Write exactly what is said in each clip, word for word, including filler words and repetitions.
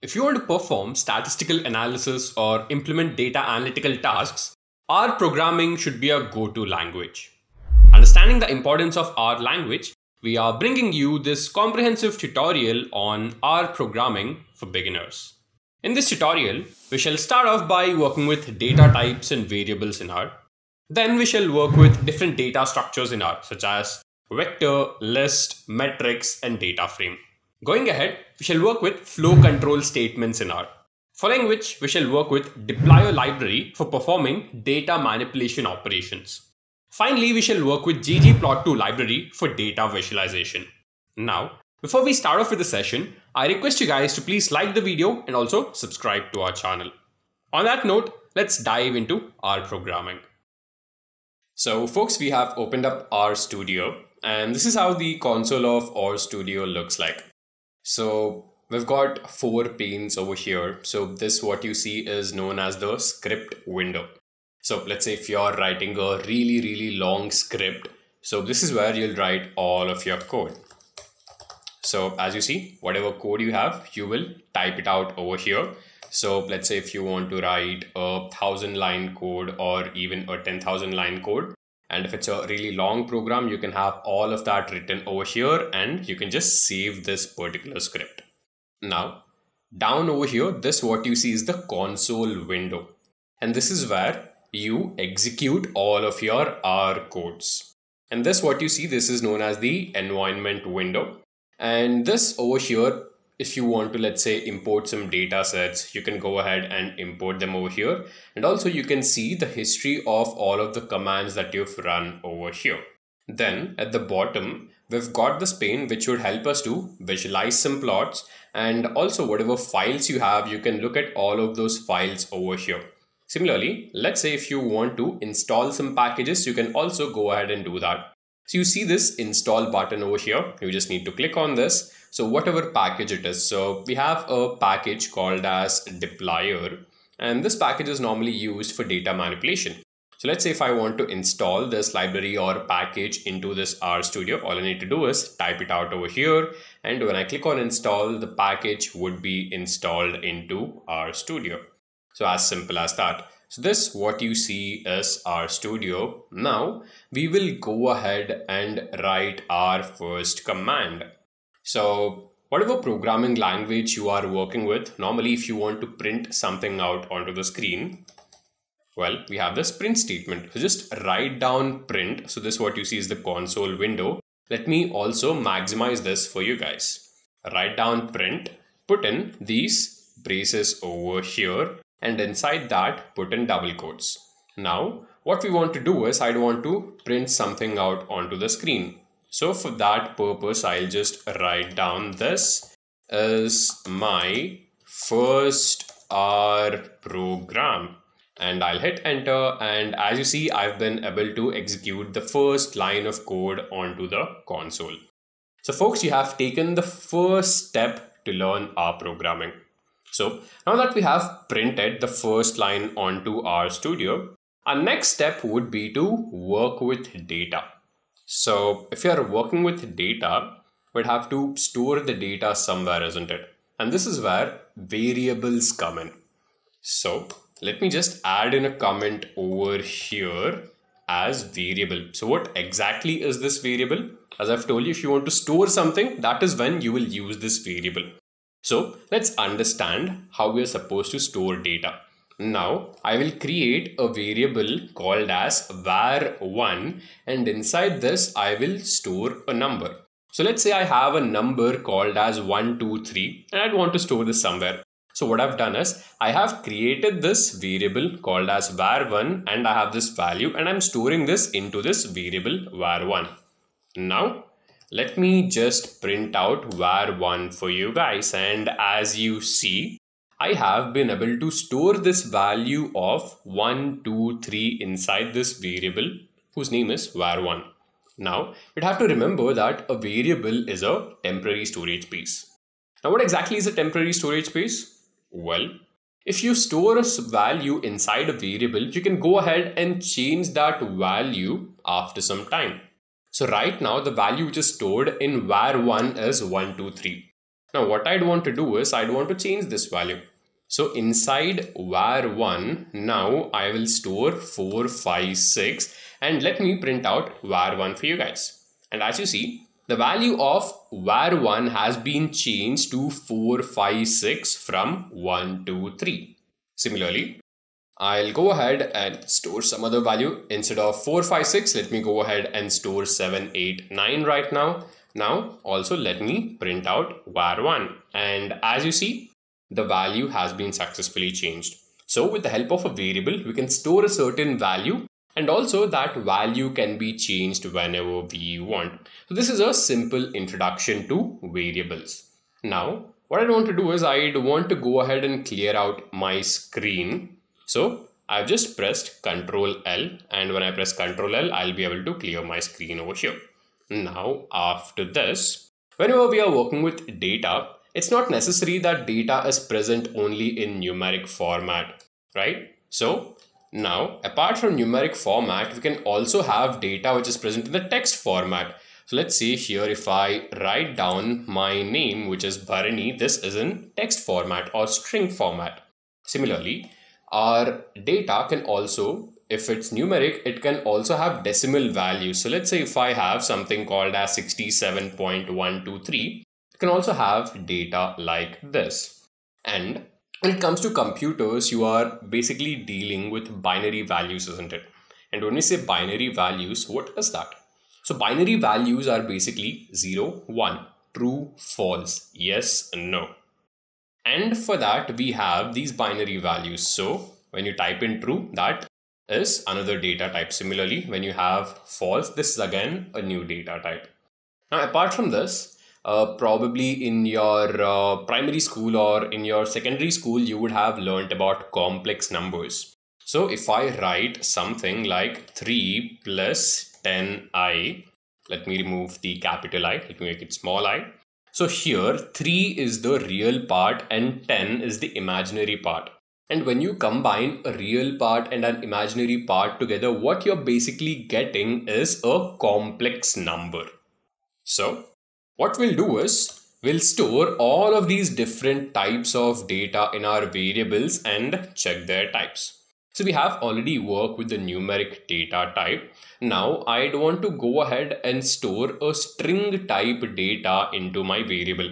If you want to perform statistical analysis or implement data analytical tasks, R programming should be a go-to language. Understanding the importance of R language, we are bringing you this comprehensive tutorial on R programming for beginners. In this tutorial, we shall start off by working with data types and variables in R. Then we shall work with different data structures in R, such as vector, list, matrix, and data frame. Going ahead, we shall work with flow control statements in R, following which we shall work with dplyr library for performing data manipulation operations. Finally, we shall work with ggplot two library for data visualization. Now, before we start off with the session, I request you guys to please like the video and also subscribe to our channel. On that note, let's dive into R programming. So folks, we have opened up RStudio, and this is how the console of RStudio looks like. So we've got four panes over here. So this, what you see, is known as the script window. So let's say if you're writing a really, really long script, so this is where you'll write all of your code. So as you see, whatever code you have, you will type it out over here. So let's say if you want to write a thousand line code or even a ten thousand line code, and if it's a really long program, you can have all of that written over here and you can just save this particular script. Now, down over here, this what you see is the console window. And this is where you execute all of your R codes. And this what you see, this is known as the environment window. And this over here, if you want to, let's say, import some data sets, you can go ahead and import them over here. And also you can see the history of all of the commands that you've run over here. Then at the bottom, we've got this pane which would help us to visualize some plots, and also whatever files you have, you can look at all of those files over here. Similarly, let's say if you want to install some packages, you can also go ahead and do that. So you see this install button over here. You just need to click on this. So whatever package it is. So we have a package called as dplyr, and this package is normally used for data manipulation. So let's say if I want to install this library or package into this RStudio, all I need to do is type it out over here. And when I click on install, the package would be installed into RStudio. So as simple as that. So this what you see is RStudio. Now we will go ahead and write our first command. So whatever programming language you are working with, normally if you want to print something out onto the screen, well, we have this print statement. So just write down print. So this what you see is the console window. Let me also maximize this for you guys. Write down print, put in these braces over here, and inside that put in double quotes. Now what we want to do is I want to print something out onto the screen. So for that purpose, I'll just write down this is my first R program, and I'll hit enter, and as you see, I've been able to execute the first line of code onto the console. So folks, you have taken the first step to learn R programming. So now that we have printed the first line onto RStudio, our next step would be to work with data. So if you are working with data, we'd have to store the data somewhere, isn't it? And this is where variables come in. So let me just add in a comment over here as variable. So what exactly is this variable? As I've told you, if you want to store something, that is when you will use this variable. So let's understand how we are supposed to store data. Now I will create a variable called as var one, and inside this I will store a number. So let's say I have a number called as one two three, and I'd want to store this somewhere. So what I've done is I have created this variable called as var one, and I have this value, and I'm storing this into this variable var one. Now let me just print out var one for you guys, and as you see, I have been able to store this value of one two three inside this variable whose name is var one. Now you'd have to remember that a variable is a temporary storage space. Now what exactly is a temporary storage space? Well, if you store a value inside a variable, you can go ahead and change that value after some time. So right now the value which is stored in var one is one two three. Now what I'd want to do is I'd want to change this value. So inside var one, now I will store four five six, and let me print out var one for you guys. And as you see, the value of var one has been changed to four five six from one two three. Similarly, I'll go ahead and store some other value. Instead of four five six, let me go ahead and store seven eight nine right now. Now also let me print out var one, and as you see, the value has been successfully changed. So with the help of a variable, we can store a certain value, and also that value can be changed whenever we want. So this is a simple introduction to variables. Now what I want to do is I'd want to go ahead and clear out my screen. So I've just pressed control L, and when I press control L, I'll be able to clear my screen over here. Now after this, whenever we are working with data, it's not necessary that data is present only in numeric format, right? So now, apart from numeric format, we can also have data which is present in the text format. So let's see here, if I write down my name, which is Bharani, this is in text format or string format. Similarly, our data can also, if it's numeric, it can also have decimal values. So let's say if I have something called as sixty-seven point one two three, you can also have data like this. And when it comes to computers, you are basically dealing with binary values, isn't it? And when we say binary values, what is that? So binary values are basically zero one, true, false, yes, no. And for that, we have these binary values. So when you type in true, that is another data type. Similarly, when you have false, this is again a new data type. Now, apart from this, Uh, probably in your uh, primary school or in your secondary school, you would have learnt about complex numbers. So if I write something like three plus ten i, let me remove the capital I, let me make it small i. So here three is the real part and ten is the imaginary part. And when you combine a real part and an imaginary part together, what you're basically getting is a complex number. So what we'll do is we'll store all of these different types of data in our variables and check their types. So we have already worked with the numeric data type. Now I'd want to go ahead and store a string type data into my variable.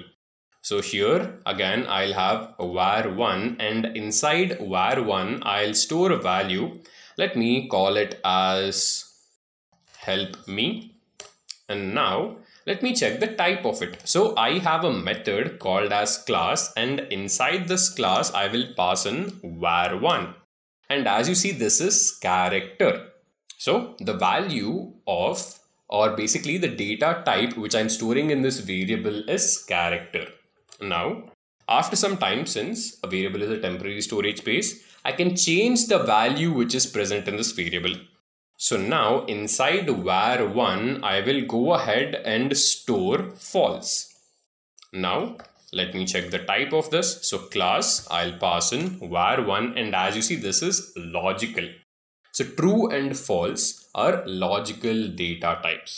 So here again, I'll have var one, and inside var one, I'll store a value. Let me call it as help me. And now let me check the type of it. So I have a method called as class, and inside this class, I will pass in var one. And as you see, this is character. So the value of, or basically the data type which I'm storing in this variable is character. Now, after some time, since a variable is a temporary storage space, I can change the value which is present in this variable. So now inside var one, I will go ahead and store false. Now let me check the type of this. So class, I'll pass in var one, and as you see, this is logical. So true and false are logical data types.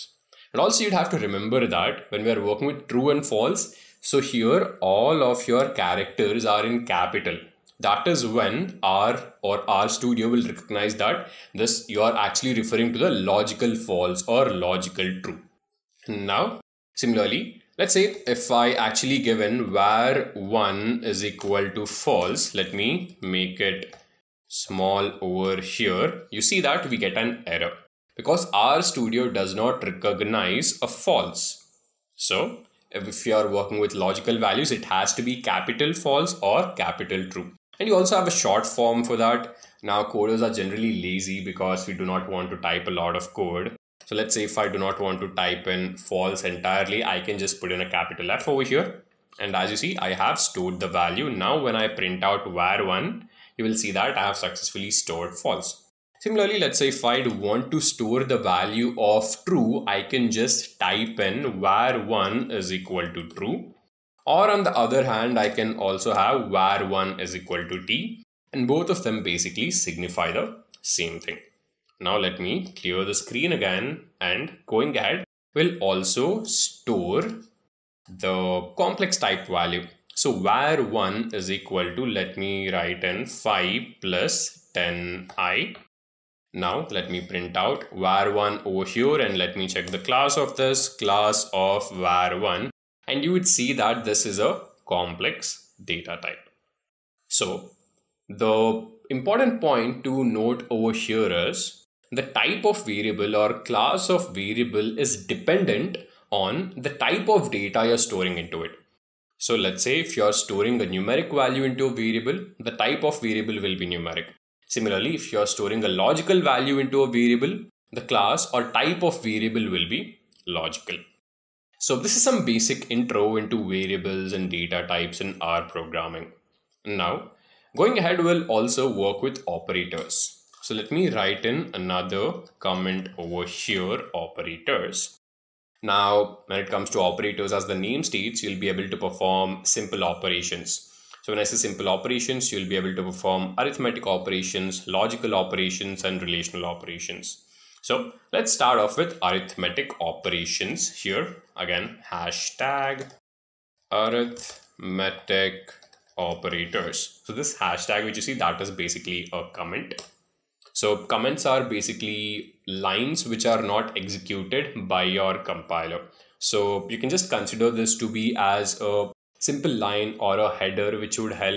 And also you'd have to remember that when we are working with true and false, so here all of your characters are in capital. That is when R or RStudio will recognize that this you are actually referring to the logical false or logical true. Now, similarly, let's say if I actually give in var one is equal to false, let me make it small over here. You see that we get an error because RStudio does not recognize a false. So if you are working with logical values, it has to be capital false or capital true. And you also have a short form for that. Now coders are generally lazy because we do not want to type a lot of code. So let's say if I do not want to type in false entirely, I can just put in a capital F over here. And as you see, I have stored the value. Now when I print out var one, you will see that I have successfully stored false. Similarly, let's say if I want to store the value of true, I can just type in var one is equal to true. Or on the other hand, I can also have var one is equal to t, and both of them basically signify the same thing. Now let me clear the screen again, and going ahead, will also store the complex type value. So var one is equal to, let me write in five plus ten i. Now let me print out var one over here and let me check the class of this, class of var one, and you would see that this is a complex data type. So the important point to note over here is the type of variable or class of variable is dependent on the type of data you're storing into it. So let's say if you're storing a numeric value into a variable, the type of variable will be numeric. Similarly, if you're storing a logical value into a variable, the class or type of variable will be logical. So this is some basic intro into variables and data types in R programming. Now, going ahead, we'll also work with operators. So let me write in another comment over here, operators. Now, when it comes to operators, as the name states, you'll be able to perform simple operations. So when I say simple operations, you'll be able to perform arithmetic operations, logical operations, and relational operations. So let's start off with arithmetic operations here. Again, hashtag arithmetic operators. So this hashtag, which you see, that is basically a comment. So comments are basically lines which are not executed by your compiler. So you can just consider this to be as a simple line or a header, which would help,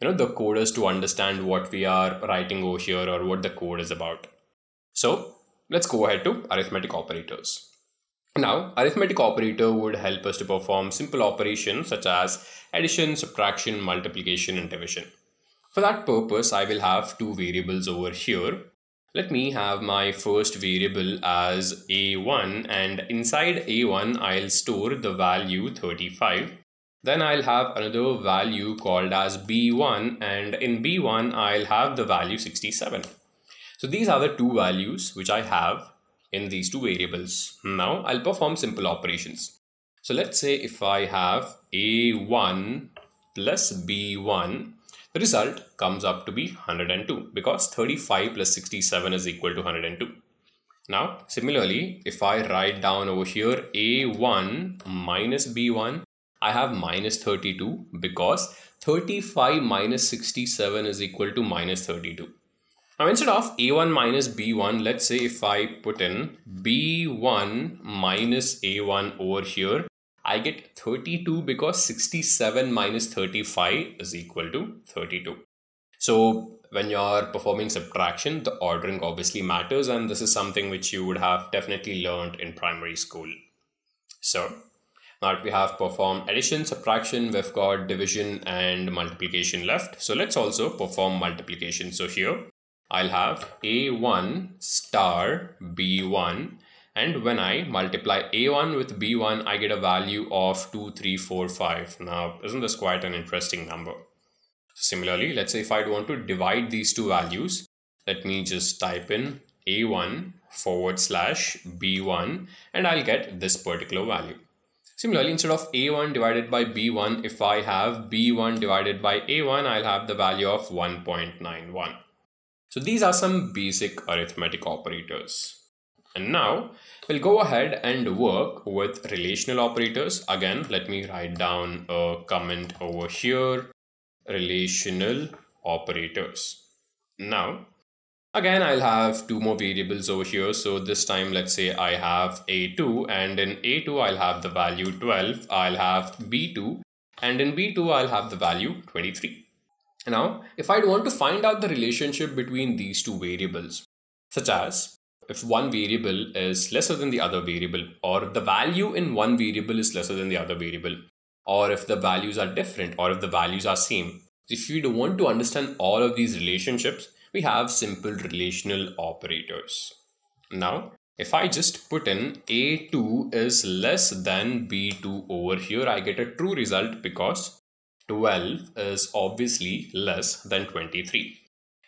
you know, the coders to understand what we are writing over here or what the code is about. So let's go ahead to arithmetic operators. Now, arithmetic operator would help us to perform simple operations such as addition, subtraction, multiplication, and division. For that purpose, I will have two variables over here. Let me have my first variable as a one, and inside a one, I'll store the value thirty-five. Then I'll have another value called as b one, and in b one, I'll have the value sixty-seven. So these are the two values which I have in these two variables. Now I'll perform simple operations. So let's say if I have a one plus b one, the result comes up to be one hundred two, because thirty-five plus sixty-seven is equal to one hundred two. Now, similarly, if I write down over here a one minus b one, I have minus thirty-two, because thirty-five minus sixty-seven is equal to minus thirty-two. Now, instead of a one minus b one, let's say if I put in b one minus a one over here, I get thirty-two, because sixty-seven minus thirty-five is equal to thirty-two. So when you're performing subtraction, the ordering obviously matters, and this is something which you would have definitely learned in primary school. So now that we have performed addition, subtraction, we've got division and multiplication left. So let's also perform multiplication. So here I'll have a one star b one. And when I multiply a one with b one, I get a value of two, three, four, five. Now, isn't this quite an interesting number? So similarly, let's say if I want to divide these two values, let me just type in a one forward slash b one, and I'll get this particular value. Similarly, instead of a one divided by b one, if I have b one divided by a one, I'll have the value of one point nine one. So these are some basic arithmetic operators. And now we'll go ahead and work with relational operators. Again, let me write down a comment over here, relational operators. Now, again, I'll have two more variables over here. So this time, let's say I have a two, and in a two, I'll have the value twelve. I'll have b two, and in b two, I'll have the value twenty-three. Now, if I want to find out the relationship between these two variables, such as if one variable is lesser than the other variable, or the value in one variable is lesser than the other variable, or if the values are different, or if the values are same. If you want to understand all of these relationships, we have simple relational operators. Now, if I just put in a two is less than b two over here, I get a true result, because twelve is obviously less than twenty-three.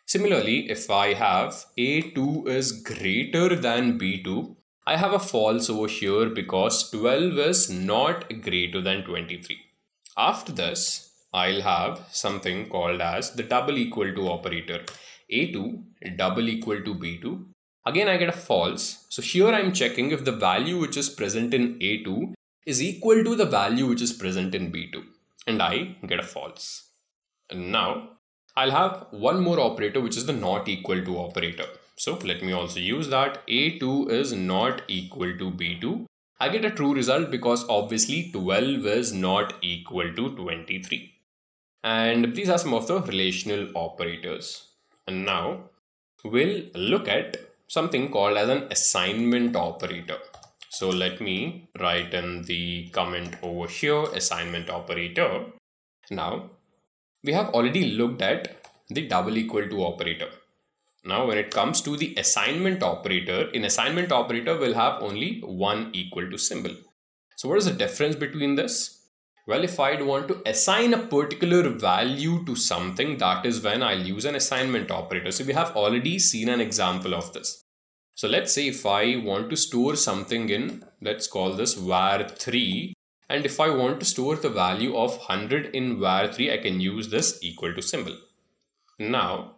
Similarly, if I have a two is greater than b two, I have a false over here, because twelve is not greater than twenty-three. After this, I'll have something called as the double equal to operator, a two double equal to b two. Again, I get a false. So here I'm checking if the value which is present in A two is equal to the value which is present in B two, and I get a false. And now I'll have one more operator, which is the not equal to operator. So let me also use that. A two is not equal to B two. I get a true result because obviously twelve is not equal to twenty-three. And these are some of the relational operators. And now we'll look at something called as an assignment operator. So let me write in the comment over here, assignment operator. Now we have already looked at the double equal to operator. Now when it comes to the assignment operator, in assignment operator we'll have only one equal to symbol. So what is the difference between this? Well, if I'd want to assign a particular value to something, that is when I'll use an assignment operator. So we have already seen an example of this. So let's say if I want to store something in, let's call this var three. And if I want to store the value of one hundred in var three, I can use this equal to symbol. Now,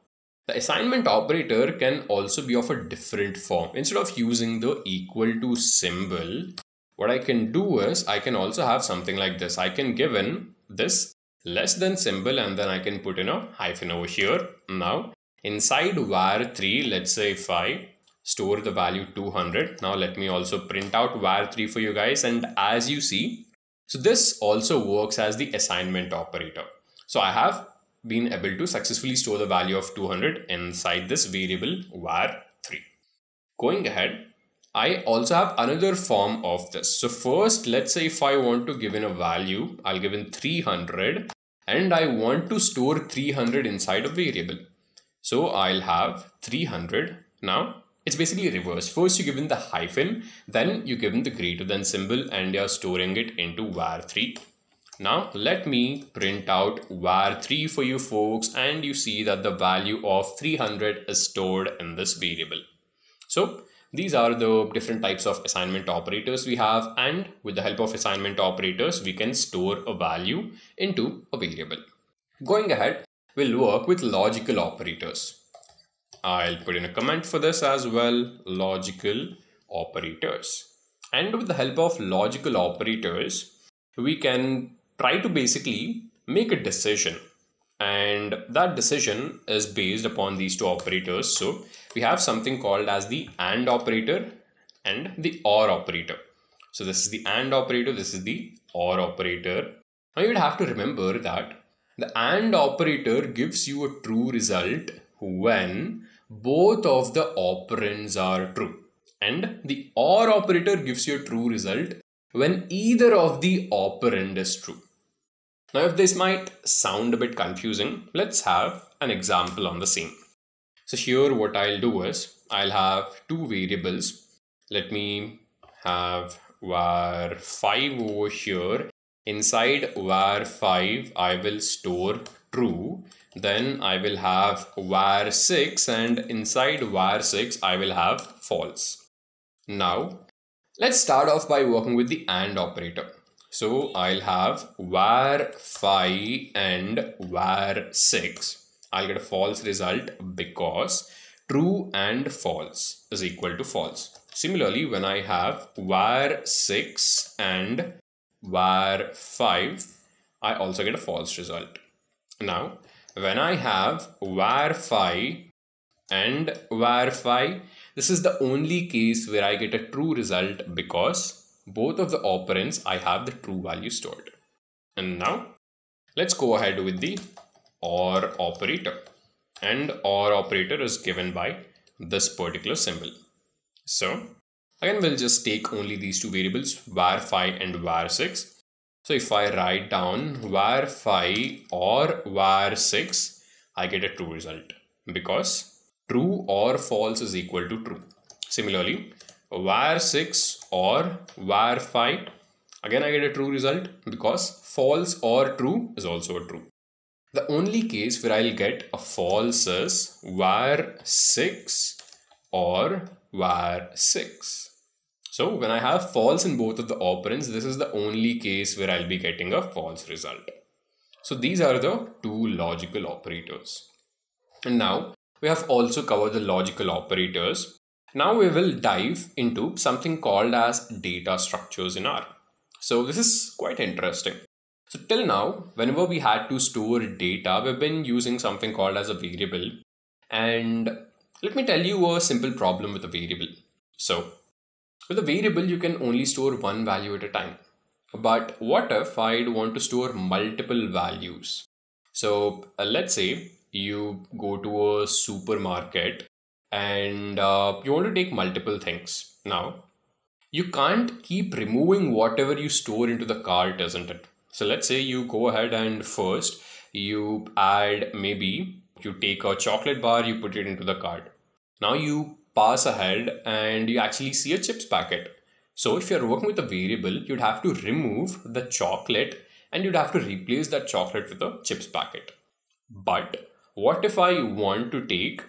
the assignment operator can also be of a different form. Instead of using the equal to symbol, what I can do is I can also have something like this. I can give in this less than symbol and then I can put in a hyphen over here. Now inside var three, let's say if I store the value two hundred. Now let me also print out var three for you guys. And as you see, so this also works as the assignment operator. So I have been able to successfully store the value of two hundred inside this variable var three. Going ahead, I also have another form of this. So first, let's say if I want to give in a value, I'll give in three hundred and I want to store three hundred inside a variable. So I'll have three hundred. Now it's basically reverse. First you give in the hyphen, then you give in the greater than symbol and you're storing it into var three. Now let me print out var three for you folks, and you see that the value of three hundred is stored in this variable. So these are the different types of assignment operators we have, and with the help of assignment operators we can store a value into a variable. Going ahead, we'll work with logical operators. I'll put in a comment for this as well, logical operators. And with the help of logical operators, we can try to basically make a decision, and that decision is based upon these two operators. So we have something called as the AND operator and the OR operator. So this is the AND operator, this is the OR operator. Now you'd have to remember that the AND operator gives you a true result when both of the operands are true, and the OR operator gives you a true result when either of the operand is true. Now, if this might sound a bit confusing, let's have an example on the same. So here what I'll do is I'll have two variables. Let me have var five over here. Inside var five, I will store true. Then I will have var six, and inside var six, I will have false. Now, let's start off by working with the AND operator. So I'll have var five and var six. I'll get a false result because true and false is equal to false. Similarly, when I have var six and var five, I also get a false result. Now, when I have var five and var five, this is the only case where I get a true result because both of the operands, I have the true value stored. And now let's go ahead with the OR operator, and OR operator is given by this particular symbol. So again, we'll just take only these two variables, var five and var six. So if I write down var five or var six, I get a true result because true or false is equal to true. Similarly, var six or var five, again I get a true result because false or true is also a true. The only case where I'll get a false is var six or var six. So when I have false in both of the operands, this is the only case where I'll be getting a false result. So these are the two logical operators. And now we have also covered the logical operators. Now we will dive into something called as data structures in R. So this is quite interesting. So till now, whenever we had to store data, we've been using something called as a variable. And let me tell you a simple problem with a variable. So with a variable, you can only store one value at a time. But what if I'd want to store multiple values? So uh, let's say you go to a supermarket and uh, you want to take multiple things. Now, you can't keep removing whatever you store into the cart, isn't it? So let's say you go ahead and first you add, maybe you take a chocolate bar, you put it into the cart. Now you pass ahead and you actually see a chips packet. So if you're working with a variable, you'd have to remove the chocolate and you'd have to replace that chocolate with a chips packet. But what if I want to take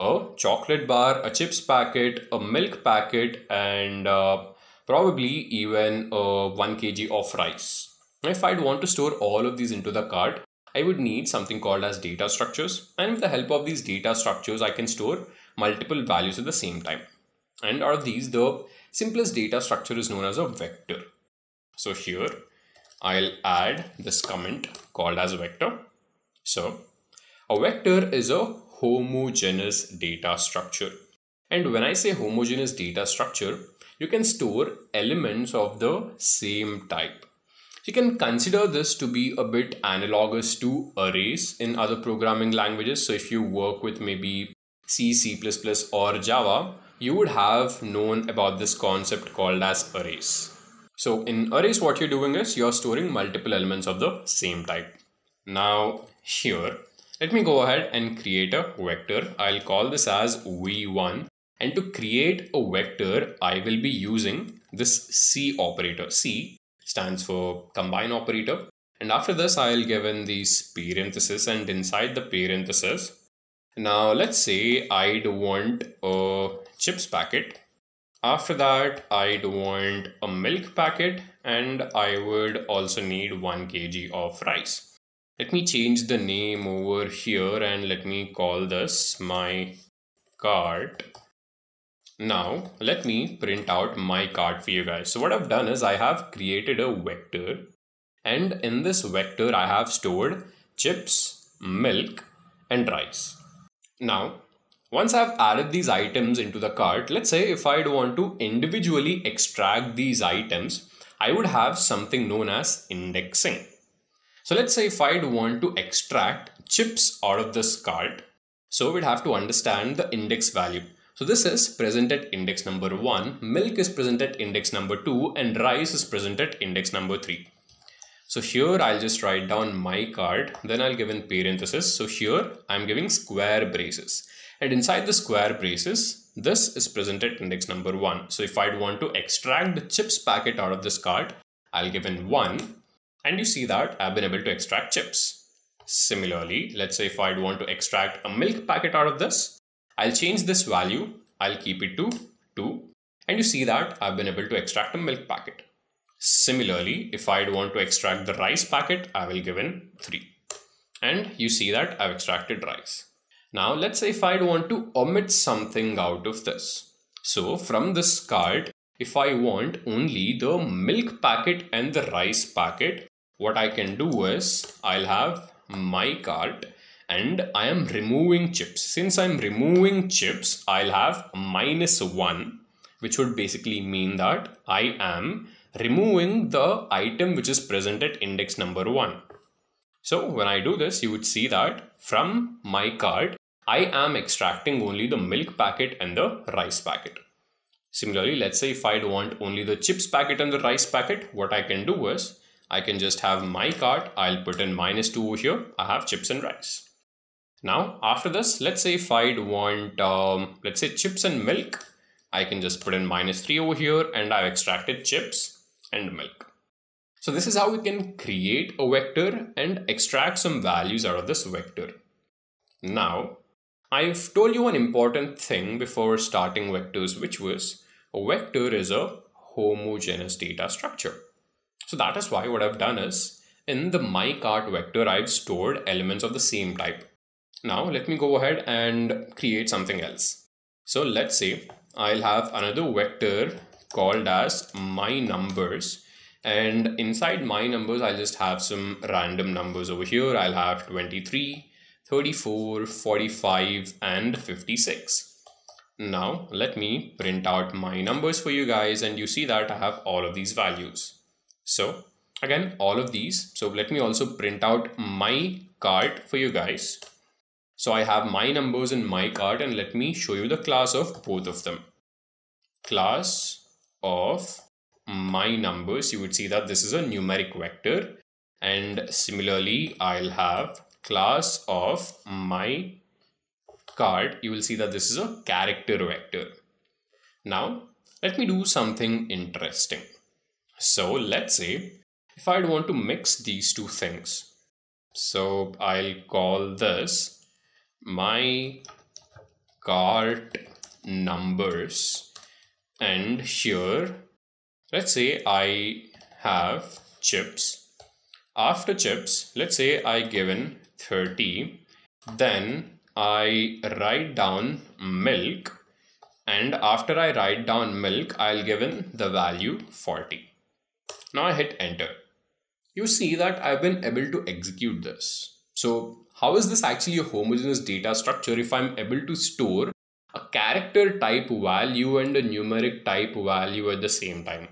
a chocolate bar, a chips packet, a milk packet, and uh, probably even uh, one kilogram of rice? If I'd want to store all of these into the cart, I would need something called as data structures. And with the help of these data structures, I can store multiple values at the same time. And out of these, the simplest data structure is known as a vector. So here I'll add this comment called as vector. So a vector is a homogeneous data structure. And when I say homogeneous data structure, you can store elements of the same type. You can consider this to be a bit analogous to arrays in other programming languages. So if you work with maybe C, C plus plus, or Java, you would have known about this concept called as arrays. So in arrays, what you're doing is you're storing multiple elements of the same type. Now here, let me go ahead and create a vector. I'll call this as v one. And to create a vector, I will be using this C operator. C stands for combine operator. And after this, I'll give in these parentheses, and inside the parentheses, now let's say I'd want a chips packet. After that, I'd want a milk packet, and I would also need one kilogram of rice. Let me change the name over here and let me call this my cart. Now let me print out my cart for you guys. So what I've done is I have created a vector, and in this vector I have stored chips, milk, and rice. Now, once I've added these items into the cart, let's say if I'd want to individually extract these items, I would have something known as indexing. So let's say if I'd want to extract chips out of this cart, so we'd have to understand the index value. So this is present at index number one, milk is present at index number two, and rice is present at index number three. So here I'll just write down my cart, then I'll give in parentheses. So here I'm giving square braces, and inside the square braces, this is present at index number one. So if I'd want to extract the chips packet out of this cart, I'll give in one, and you see that I've been able to extract chips. Similarly, let's say if I'd want to extract a milk packet out of this, I'll change this value. I'll keep it to two, and you see that I've been able to extract a milk packet. Similarly, if I'd want to extract the rice packet, I will give in three, and you see that I've extracted rice. Now let's say if I'd want to omit something out of this. So from this cart, if I want only the milk packet and the rice packet, what I can do is I'll have my cart, and I am removing chips. Since I'm removing chips, I'll have minus one, which would basically mean that I am removing the item which is present at index number one. So when I do this, you would see that from my cart, I am extracting only the milk packet and the rice packet. Similarly, let's say if I'd want only the chips packet and the rice packet, what I can do is I can just have my cart. I'll put in minus two over here. I have chips and rice. Now, after this, let's say if I'd want, um, let's say chips and milk, I can just put in minus three over here, and I've extracted chips and milk. So this is how we can create a vector and extract some values out of this vector. Now, I've told you an important thing before starting vectors, which was a vector is a homogeneous data structure. So that is why what I've done is in the my cart vector, I've stored elements of the same type. Now let me go ahead and create something else. So let's say I'll have another vector called as my numbers, and inside my numbers I'll just have some random numbers over here. I'll have twenty-three, thirty-four, forty-five and fifty-six. Now let me print out my numbers for you guys, and you see that I have all of these values. So again, all of these. So let me also print out my cart for you guys. So I have my numbers in my cart, and let me show you the class of both of them. Class of my numbers, you would see that this is a numeric vector, and similarly I'll have class of my cart, you will see that this is a character vector. Now let me do something interesting. So let's say if I'd want to mix these two things, so I'll call this my cart numbers, and here let's say I have chips. After chips, let's say I given thirty, then I write down milk, and after I write down milk, I'll given the value forty. Now I hit enter. You see that I've been able to execute this. So how is this actually a homogeneous data structure if I'm able to store a character type value and a numeric type value at the same time?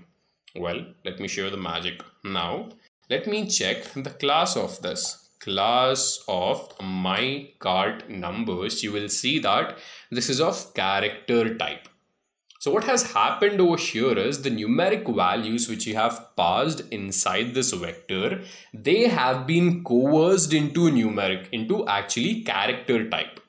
Well, let me show you the magic. Now let me check the class of this. Class of my cart numbers, you will see that this is of character type. So what has happened over here is the numeric values which you have passed inside this vector, they have been coerced into numeric, into actually character type.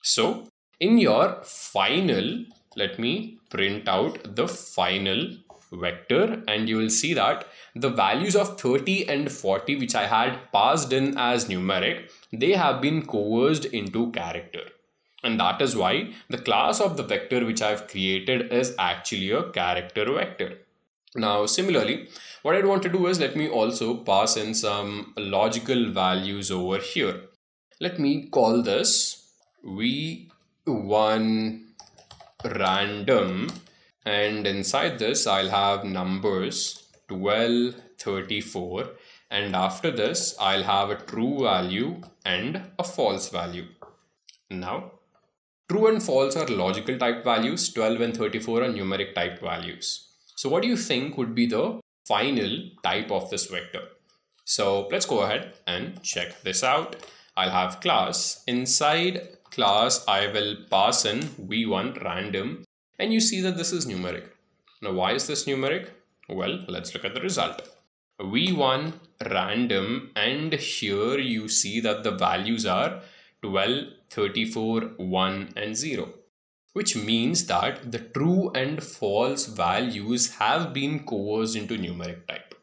So in your final, let me print out the final vector, and you will see that the values of thirty and forty which I had passed in as numeric, they have been coerced into character, and that is why the class of the vector which I've created is actually a character vector. Now similarly, what I'd want to do is let me also pass in some logical values over here. Let me call this v one random, and inside this I'll have numbers twelve, thirty-four, and after this I'll have a true value and a false value. Now true and false are logical type values, twelve and thirty-four are numeric type values. So what do you think would be the final type of this vector? So let's go ahead and check this out. I'll have class. Inside class I will pass in v one random, and you see that this is numeric. Now why is this numeric? Well, let's look at the result. v one random, and here you see that the values are twelve, thirty-four, one and zero, which means that the true and false values have been coerced into numeric type.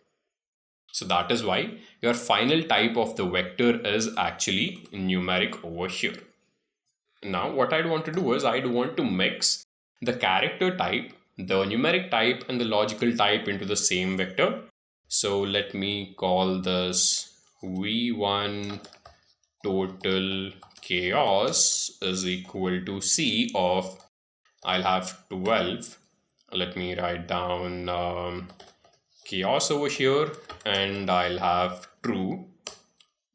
So that is why your final type of the vector is actually numeric over here. Now what I'd want to do is I'd want to mix the character type, the numeric type and the logical type into the same vector. So let me call this v one total chaos is equal to c of, I'll have twelve. Let me write down um, chaos over here, and I'll have true.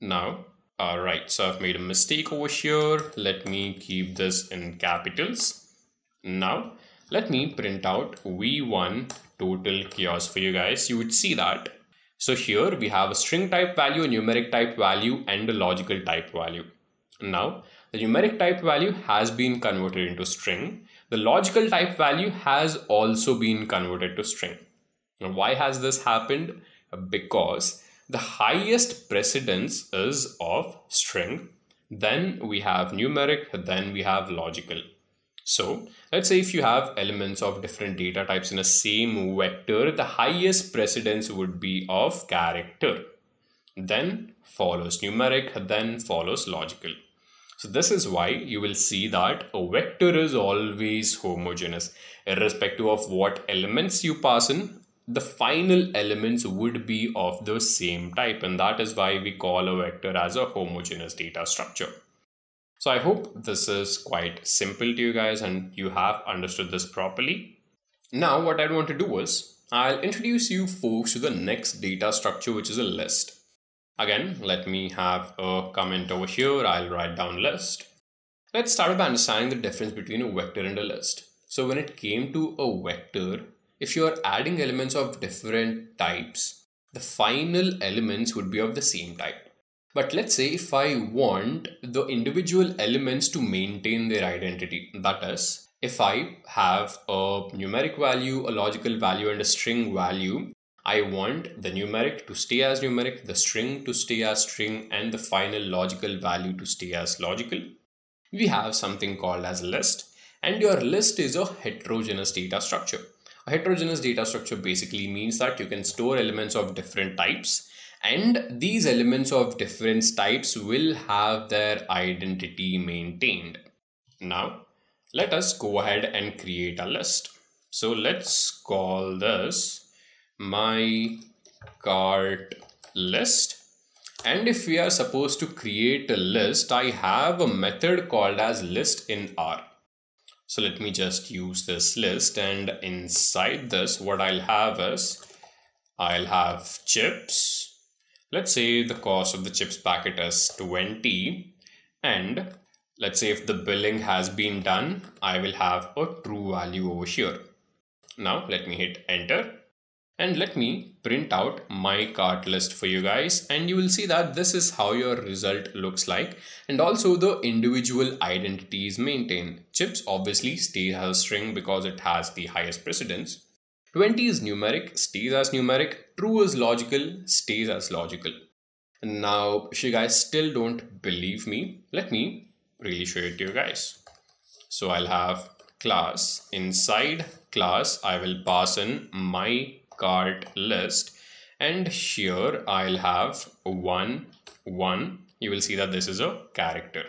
Now all right, so I've made a mistake over here. Let me keep this in capitals. Now let me print out v one total chaos for you guys. You would see that. So here we have a string type value, a numeric type value and a logical type value. Now the numeric type value has been converted into string. The logical type value has also been converted to string. Now why has this happened? Because the highest precedence is of string. Then we have numeric, then we have logical. So let's say if you have elements of different data types in the same vector, the highest precedence would be of character, then follows numeric, then follows logical. So this is why you will see that a vector is always homogeneous, irrespective of what elements you pass in. The final elements would be of the same type, and that is why we call a vector as a homogeneous data structure. So I hope this is quite simple to you guys and you have understood this properly. Now what I want to do is I'll introduce you folks to the next data structure, which is a list. Again, let me have a comment over here. I'll write down list. Let's start by understanding the difference between a vector and a list. So when it came to a vector, if you are adding elements of different types, the final elements would be of the same type. But let's say if I want the individual elements to maintain their identity, that is, if I have a numeric value, a logical value, and a string value, I want the numeric to stay as numeric, the string to stay as string, and the final logical value to stay as logical. We have something called as list, and your list is a heterogeneous data structure. A heterogeneous data structure basically means that you can store elements of different types, and these elements of different types will have their identity maintained. Now, let us go ahead and create a list. So let's call this my cart list. And if we are supposed to create a list, I have a method called as list in R. So let me just use this list, and inside this, what I'll have is I'll have chips. Let's say the cost of the chips packet is twenty, and let's say if the billing has been done, I will have a true value over here. Now let me hit enter and let me print out my cart list for you guys, and you will see that this is how your result looks like, and also the individual identities maintained. Chips obviously stays as string because it has the highest precedence. twenty is numeric, stays as numeric. True is logical, stays as logical. Now, if you guys still don't believe me, let me really show it to you guys. So I'll have class. Inside class, I will pass in my cart list. And here I'll have one, one. You will see that this is a character.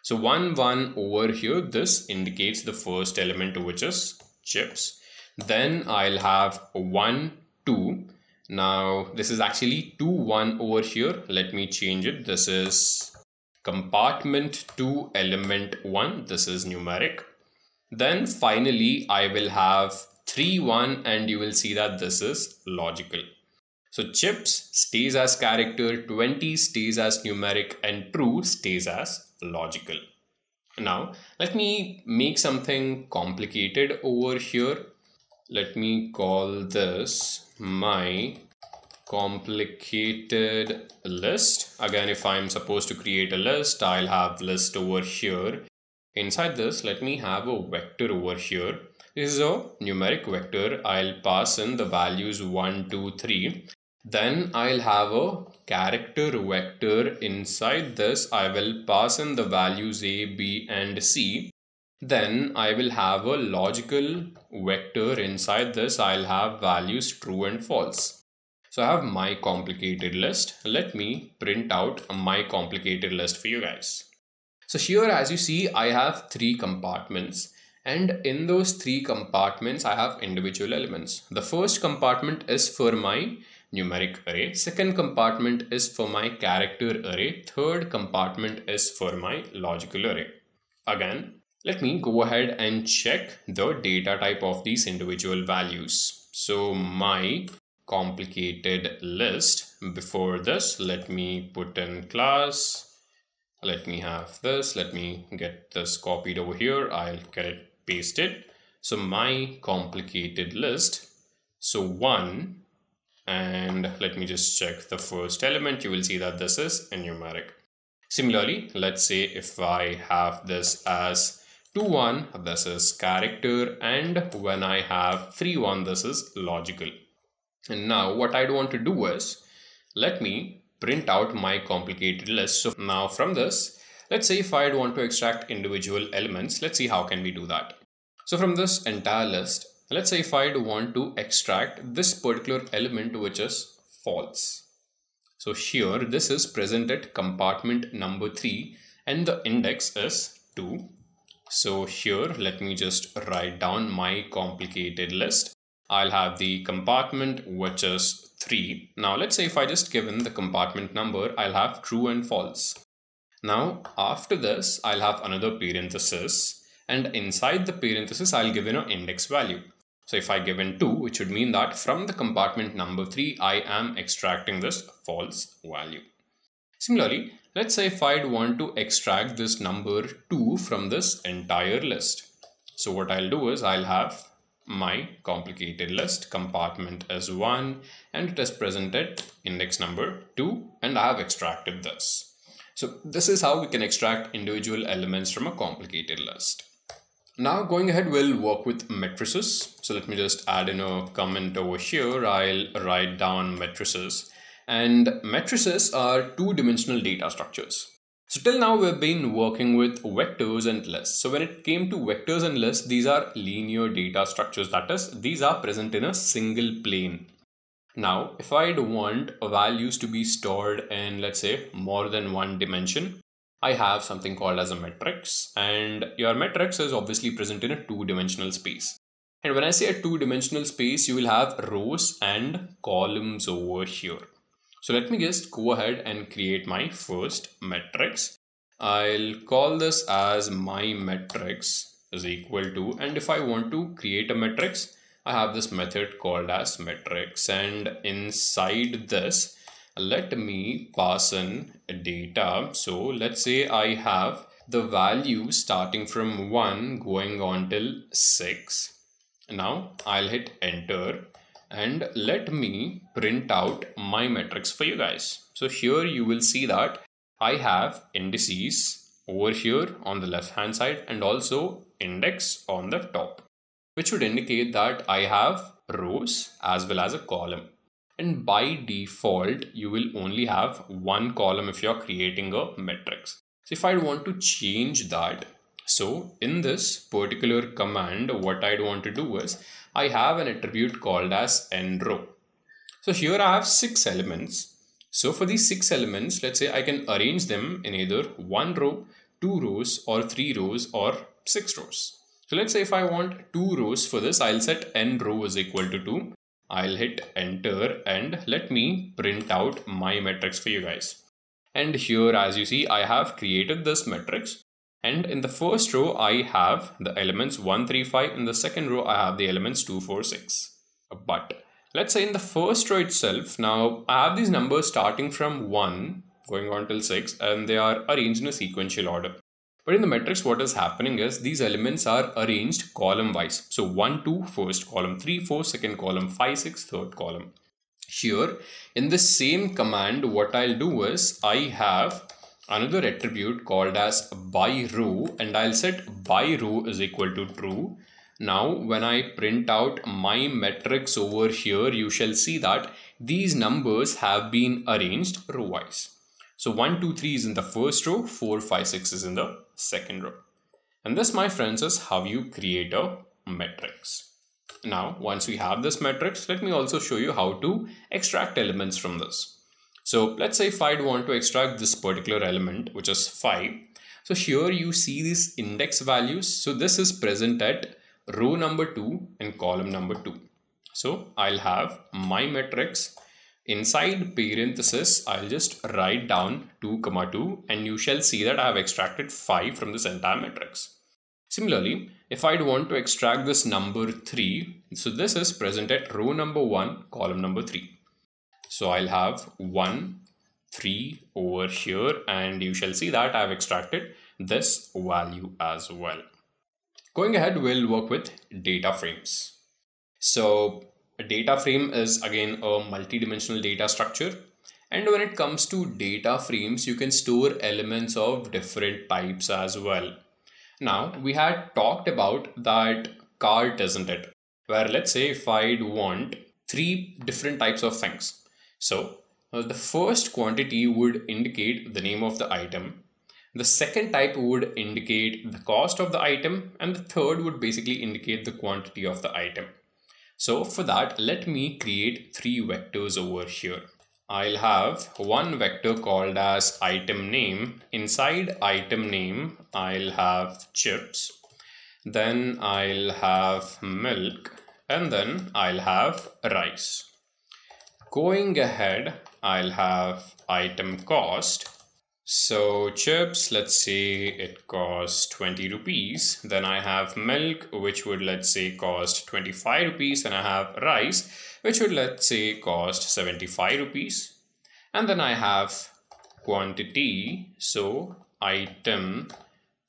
So one, one over here, this indicates the first element, which is chips. Then I'll have one, two. Now this is actually two, one over here. Let me change it. This is compartment two, element one. This is numeric. Then finally, I will have three, one, and you will see that this is logical. So chips stays as character, twenty stays as numeric, and true stays as logical. Now let me make something complicated over here. Let me call this my complicated list. Again, if I'm supposed to create a list, I'll have list over here. Inside this, let me have a vector over here. This is a numeric vector. I'll pass in the values one, two, three. Then I'll have a character vector. Inside this, I will pass in the values A, B, and C. Then I will have a logical vector. Inside this, I'll have values true and false. So I have my complicated list. Let me print out my complicated list for you guys. So here, as you see, I have three compartments, and in those three compartments, I have individual elements. The first compartment is for my numeric array. Second compartment is for my character array. Third compartment is for my logical array. Again, let me go ahead and check the data type of these individual values. So my complicated list, before this, let me put in class. Let me have this. Let me get this copied over here. I'll get it pasted. So my complicated list. So one, and let me just check the first element. You will see that this is a numeric. Similarly, let's say if I have this as two, one, this is character, and when I have three, one, this is logical. And now what I'd want to do is let me print out my complicated list. So now from this, let's say if I'd want to extract individual elements, let's see how can we do that. So from this entire list, let's say if I'd want to extract this particular element, which is false. So here this is present at compartment number three, and the index is two. So here, let me just write down my complicated list. I'll have the compartment, which is three. Now, let's say if I just given the compartment number, I'll have true and false. Now after this, I'll have another parenthesis, and inside the parenthesis, I'll give in an index value. So if I give in two, it should mean that from the compartment number three, I am extracting this false value. Similarly, let's say if I'd want to extract this number two from this entire list. So what I'll do is I'll have my complicated list, compartment is one, and it is present at index number two, and I have extracted this. So this is how we can extract individual elements from a complicated list. Now going ahead, we'll work with matrices. So let me just add in a comment over here. I'll write down matrices, and matrices are two-dimensional data structures. So till now we've been working with vectors and lists. So when it came to vectors and lists, these are linear data structures. That is, these are present in a single plane. Now, if I'd want values to be stored in, let's say, more than one dimension, I have something called as a matrix, and your matrix is obviously present in a two-dimensional space. And when I say a two-dimensional space, you will have rows and columns over here. So let me just go ahead and create my first matrix. I'll call this as my matrix is equal to, and if I want to create a matrix, I have this method called as matrix, and inside this, let me pass in data. So let's say I have the value starting from one going on till six. Now I'll hit enter, and let me print out my matrix for you guys. So here you will see that I have indices over here on the left hand side and also index on the top, which would indicate that I have rows as well as a column. And by default, you will only have one column if you're creating a matrix. So if I want to change that, so in this particular command, what I'd want to do is I have an attribute called as nRow. So here I have six elements. So for these six elements, let's say I can arrange them in either one row, two rows, or three rows, or six rows. So let's say if I want two rows for this, I'll set nRow is equal to two. I'll hit enter, and let me print out my matrix for you guys. And here, as you see, I have created this matrix, and in the first row I have the elements one, three, five. In the second row I have the elements two, four, six. But let's say in the first row itself, now I have these numbers starting from one going on till six, and they are arranged in a sequential order. But in the matrix, what is happening is these elements are arranged column wise. So one, two, first column, three, four, second column, five, six, third column. Here in the same command, what I'll do is I have another attribute called as by row, and I'll set by row is equal to true. Now when I print out my matrix over here, you shall see that these numbers have been arranged row wise. So one, two, three is in the first row, four, five, six is in the second row. And this, my friends, is how you create a matrix. Now, once we have this matrix, let me also show you how to extract elements from this. So let's say if I'd want to extract this particular element, which is five. So here you see these index values. So this is present at row number two and column number two. So I'll have my matrix. Inside parenthesis, I'll just write down two comma two, and you shall see that I have extracted five from this entire matrix. Similarly, if I'd want to extract this number three, so this is present at row number one, column number three. So I'll have one, three over here, and you shall see that I've extracted this value as well. Going ahead, we'll work with data frames. So a data frame is again a multi-dimensional data structure, and when it comes to data frames, you can store elements of different types as well. Now we had talked about that cart, isn't it, where let's say if I'd want three different types of things. So uh, the first quantity would indicate the name of the item, the second type would indicate the cost of the item, and the third would basically indicate the quantity of the item. So for that, let me create three vectors over here. I'll have one vector called as item name. Inside item name, I'll have chips. Then I'll have milk, and then I'll have rice. Going ahead, I'll have item cost. So chips, let's say it cost twenty rupees. Then I have milk, which would, let's say, cost twenty-five rupees. And I have rice, which would, let's say, cost seventy-five rupees. And then I have quantity. So item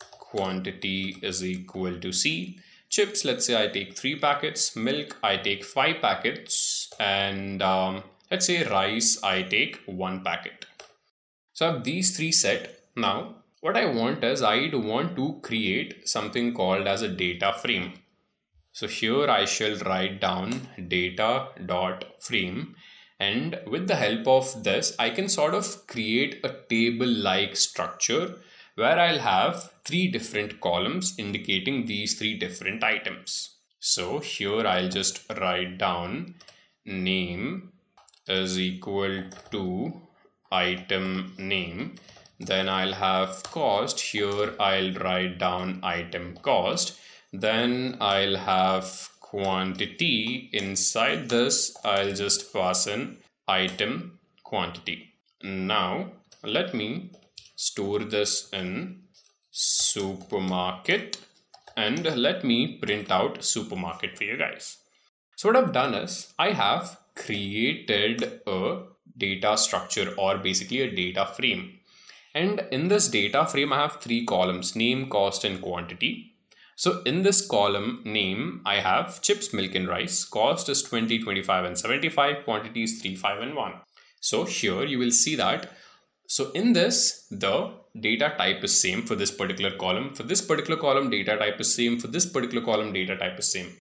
quantity is equal to C. Chips, let's say I take three packets. Milk, I take five packets. And um, let's say rice, I take one packet. So I have these three set. Now what I want is I'd want to create something called as a data frame. So here I shall write down data.frame, and with the help of this I can sort of create a table like structure where I'll have three different columns indicating these three different items. So here I'll just write down name is equal to item name, then I'll have cost. Here I'll write down item cost, then I'll have quantity. Inside this I'll just pass in item quantity. Now let me store this in supermarket and let me print out supermarket for you guys. So what I've done is I have created a data structure, or basically a data frame, and in this data frame I have three columns: name, cost, and quantity. So in this column name I have chips, milk, and rice. Cost is twenty, twenty-five, and seventy-five. Quantity is three, five, and one. So here you will see that, so in this the data type is same for this particular column, for this particular column data type is same, for this particular column data type is same.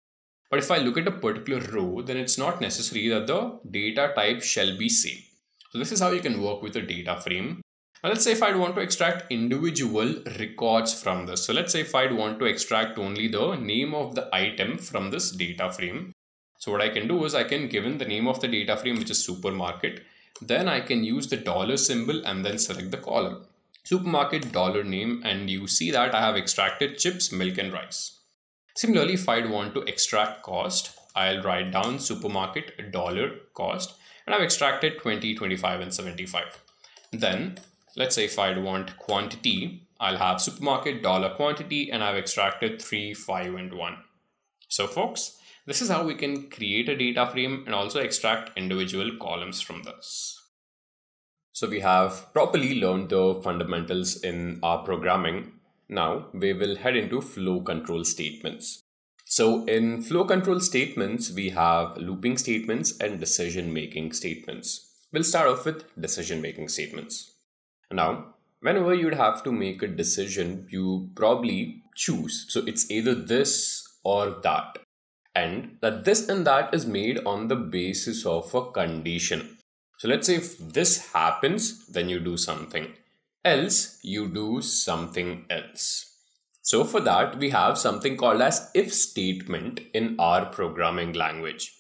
But if I look at a particular row, then it's not necessary that the data type shall be same. So this is how you can work with a data frame. Now let's say if I'd want to extract individual records from this. So let's say if I'd want to extract only the name of the item from this data frame. So what I can do is I can give in the name of the data frame, which is supermarket. Then I can use the dollar symbol and then select the column. Supermarket, dollar name, and you see that I have extracted chips, milk, and rice. Similarly, if I'd want to extract cost, I'll write down supermarket dollar cost, and I've extracted twenty, twenty-five, and seventy-five. Then let's say if I'd want quantity, I'll have supermarket dollar quantity, and I've extracted three, five, and one. So folks, this is how we can create a data frame and also extract individual columns from this. So we have properly learned the fundamentals in our programming. Now we will head into flow control statements. So in flow control statements, we have looping statements and decision making statements. We'll start off with decision making statements. Now, whenever you'd have to make a decision, you probably choose. So it's either this or that. And that this and that is made on the basis of a condition. So let's say if this happens, then you do something. Else you do something else. So for that we have something called as if statement in our programming language.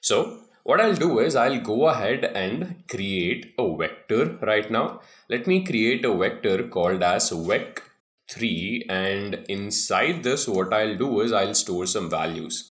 So what I'll do is I'll go ahead and create a vector right now. Let me create a vector called as vec three, and inside this what I'll do is I'll store some values.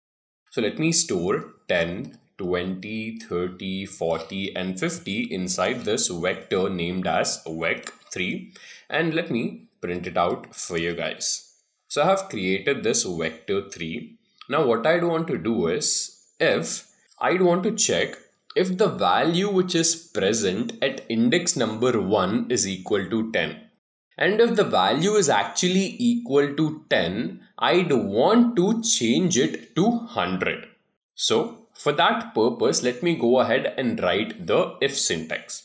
So let me store ten, twenty, thirty, forty, and fifty inside this vector named as vec three, and let me print it out for you guys. So I have created this vector three. Now what I'd want to do is, if I'd want to check if the value which is present at index number one is equal to ten. And if the value is actually equal to ten, I'd want to change it to one hundred. So for that purpose, let me go ahead and write the if syntax.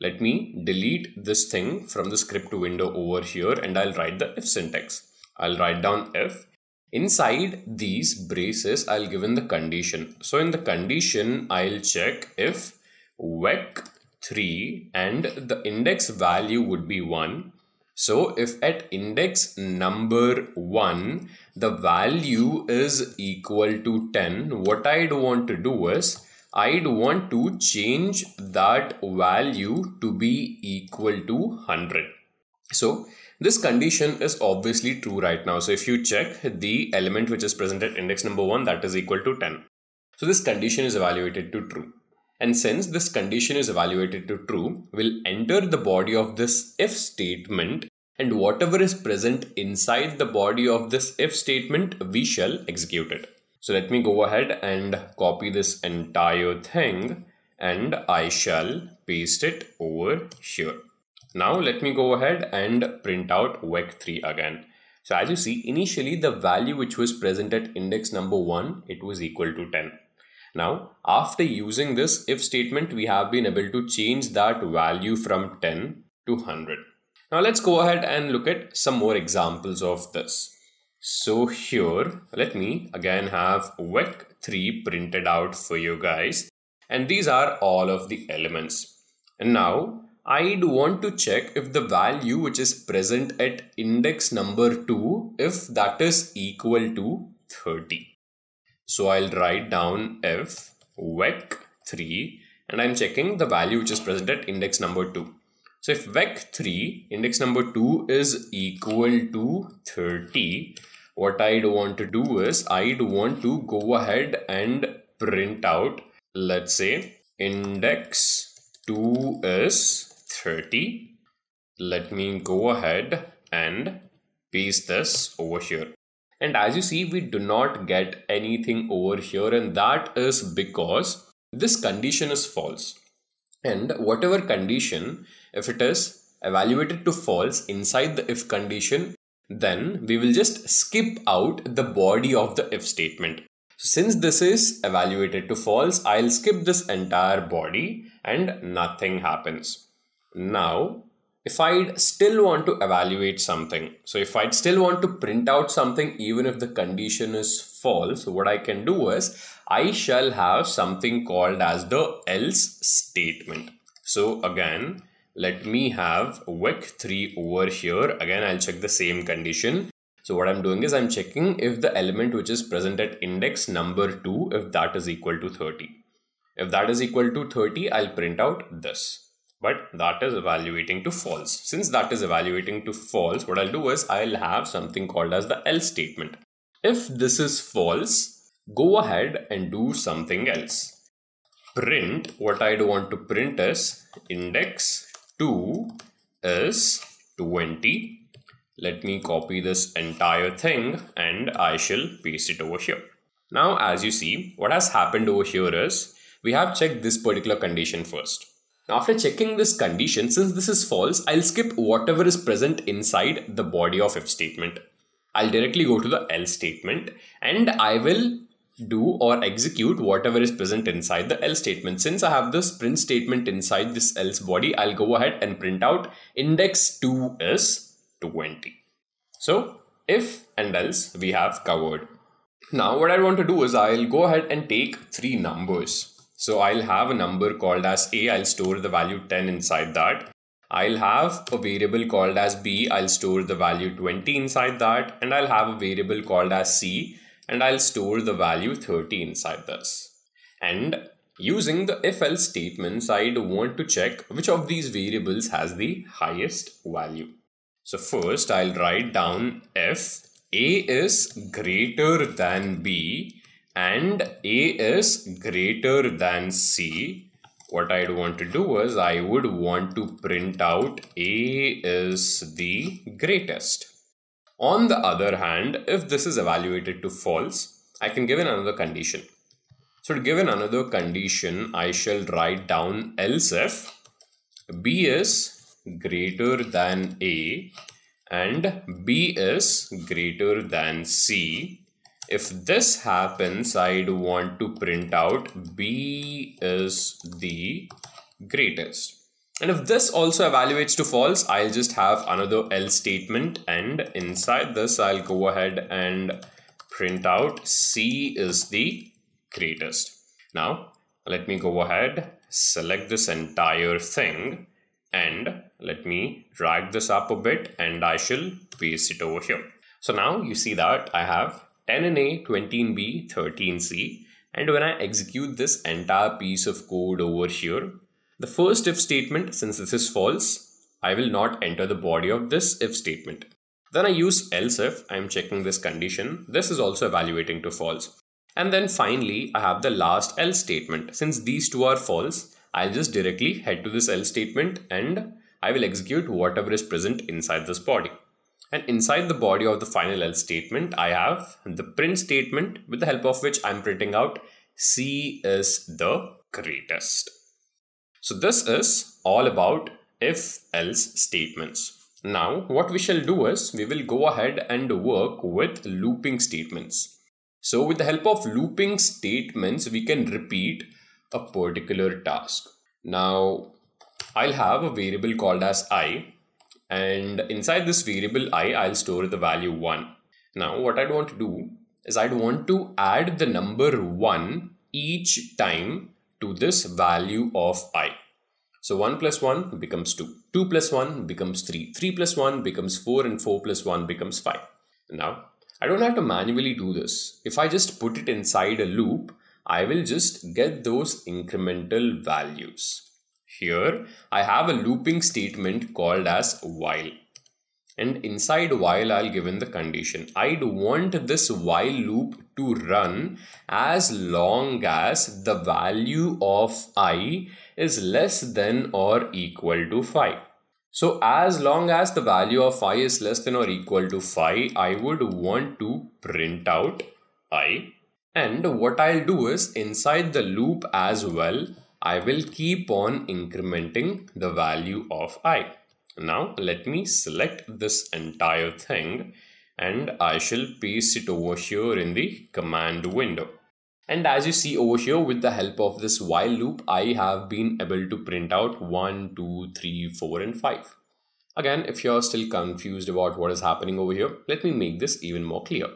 Let me delete this thing from the script window over here, and I'll write the if syntax. I'll write down if. Inside these braces, I'll give in the condition. So in the condition, I'll check if vec three and the index value would be one. So if at index number one, the value is equal to ten, what I'd want to do is I'd want to change that value to be equal to one hundred. So this condition is obviously true right now. So if you check the element which is present at index number one, that is equal to ten. So this condition is evaluated to true. And since this condition is evaluated to true, we'll enter the body of this if statement, and whatever is present inside the body of this if statement, we shall execute it. So let me go ahead and copy this entire thing and I shall paste it over here. Now let me go ahead and print out vec three again. So as you see, initially the value which was present at index number one, it was equal to ten. Now, after using this if statement, we have been able to change that value from ten to one hundred. Now let's go ahead and look at some more examples of this. So here, let me again have vec three printed out for you guys. And these are all of the elements. And now I'd want to check if the value which is present at index number two, if that is equal to thirty. So I'll write down if vec three, and I'm checking the value which is present at index number two. So if vec three index number two is equal to thirty, what I'd want to do is I'd want to go ahead and print out, let's say index two is thirty. Let me go ahead and paste this over here. And as you see, we do not get anything over here, and that is because this condition is false. And whatever condition, if it is evaluated to false inside the if condition, then we will just skip out the body of the if statement. So since this is evaluated to false, I'll skip this entire body and nothing happens. Now, if I'd still want to evaluate something, so if I'd still want to print out something even if the condition is false, what I can do is I shall have something called as the else statement. So again, let me have vec three over here. Again, I'll check the same condition. So what I'm doing is I'm checking if the element which is present at index number two, if that is equal to thirty. If that is equal to thirty, I'll print out this. But that is evaluating to false. Since that is evaluating to false, what I'll do is I'll have something called as the else statement. If this is false, go ahead and do something else. Print, what I'd want to print is index two is twenty. Let me copy this entire thing and I shall paste it over here. Now, as you see, what has happened over here is we have checked this particular condition first. After checking this condition, since this is false, I'll skip whatever is present inside the body of if statement. I'll directly go to the else statement and I will do or execute whatever is present inside the else statement. Since I have this print statement inside this else body, I'll go ahead and print out index two is twenty. So if and else we have covered. Now what I want to do is I'll go ahead and take three numbers. So I'll have a number called as A, I'll store the value ten inside that. I'll have a variable called as B, I'll store the value twenty inside that. And I'll have a variable called as C, and I'll store the value thirty inside this. And using the if else statements, I'd want to check which of these variables has the highest value. So first I'll write down if A is greater than B, and A is greater than C, what I'd want to do is I would want to print out A is the greatest. On the other hand, if this is evaluated to false, I can give in another condition. So to give in another condition, I shall write down else if B is greater than A and B is greater than C. If this happens, I'd want to print out B is the greatest. And if this also evaluates to false, I'll just have another else statement. And inside this, I'll go ahead and print out C is the greatest. Now, let me go ahead, select this entire thing, and let me drag this up a bit and I shall paste it over here. So now you see that I have ten in A, twenty in B, thirty in C. And when I execute this entire piece of code over here, the first if statement, since this is false, I will not enter the body of this if statement. Then I use else if, I'm checking this condition. This is also evaluating to false. And then finally, I have the last else statement. Since these two are false, I'll just directly head to this else statement and I will execute whatever is present inside this body. And inside the body of the final else statement, I have the print statement with the help of which I'm printing out C is the greatest. So this is all about if else statements. Now what we shall do is we will go ahead and work with looping statements. So with the help of looping statements, we can repeat a particular task. Now I'll have a variable called as I, and inside this variable I, I'll store the value one. Now what I'd want to do is I'd want to add the number one each time to this value of I. So one plus one becomes two, two plus one becomes three, three plus one becomes four, and four plus one becomes five. Now I don't have to manually do this. If I just put it inside a loop, I will just get those incremental values. Here I have a looping statement called as while, and inside while I'll give in the condition. I'd want this while loop to run as long as the value of I is less than or equal to five. So as long as the value of I is less than or equal to five, I would want to print out I. And what I'll do is inside the loop as well, I will keep on incrementing the value of I. Now let me select this entire thing and I shall paste it over here in the command window. And as you see over here, with the help of this while loop, I have been able to print out one, two, three, four and five. Again, if you're still confused about what is happening over here, let me make this even more clear.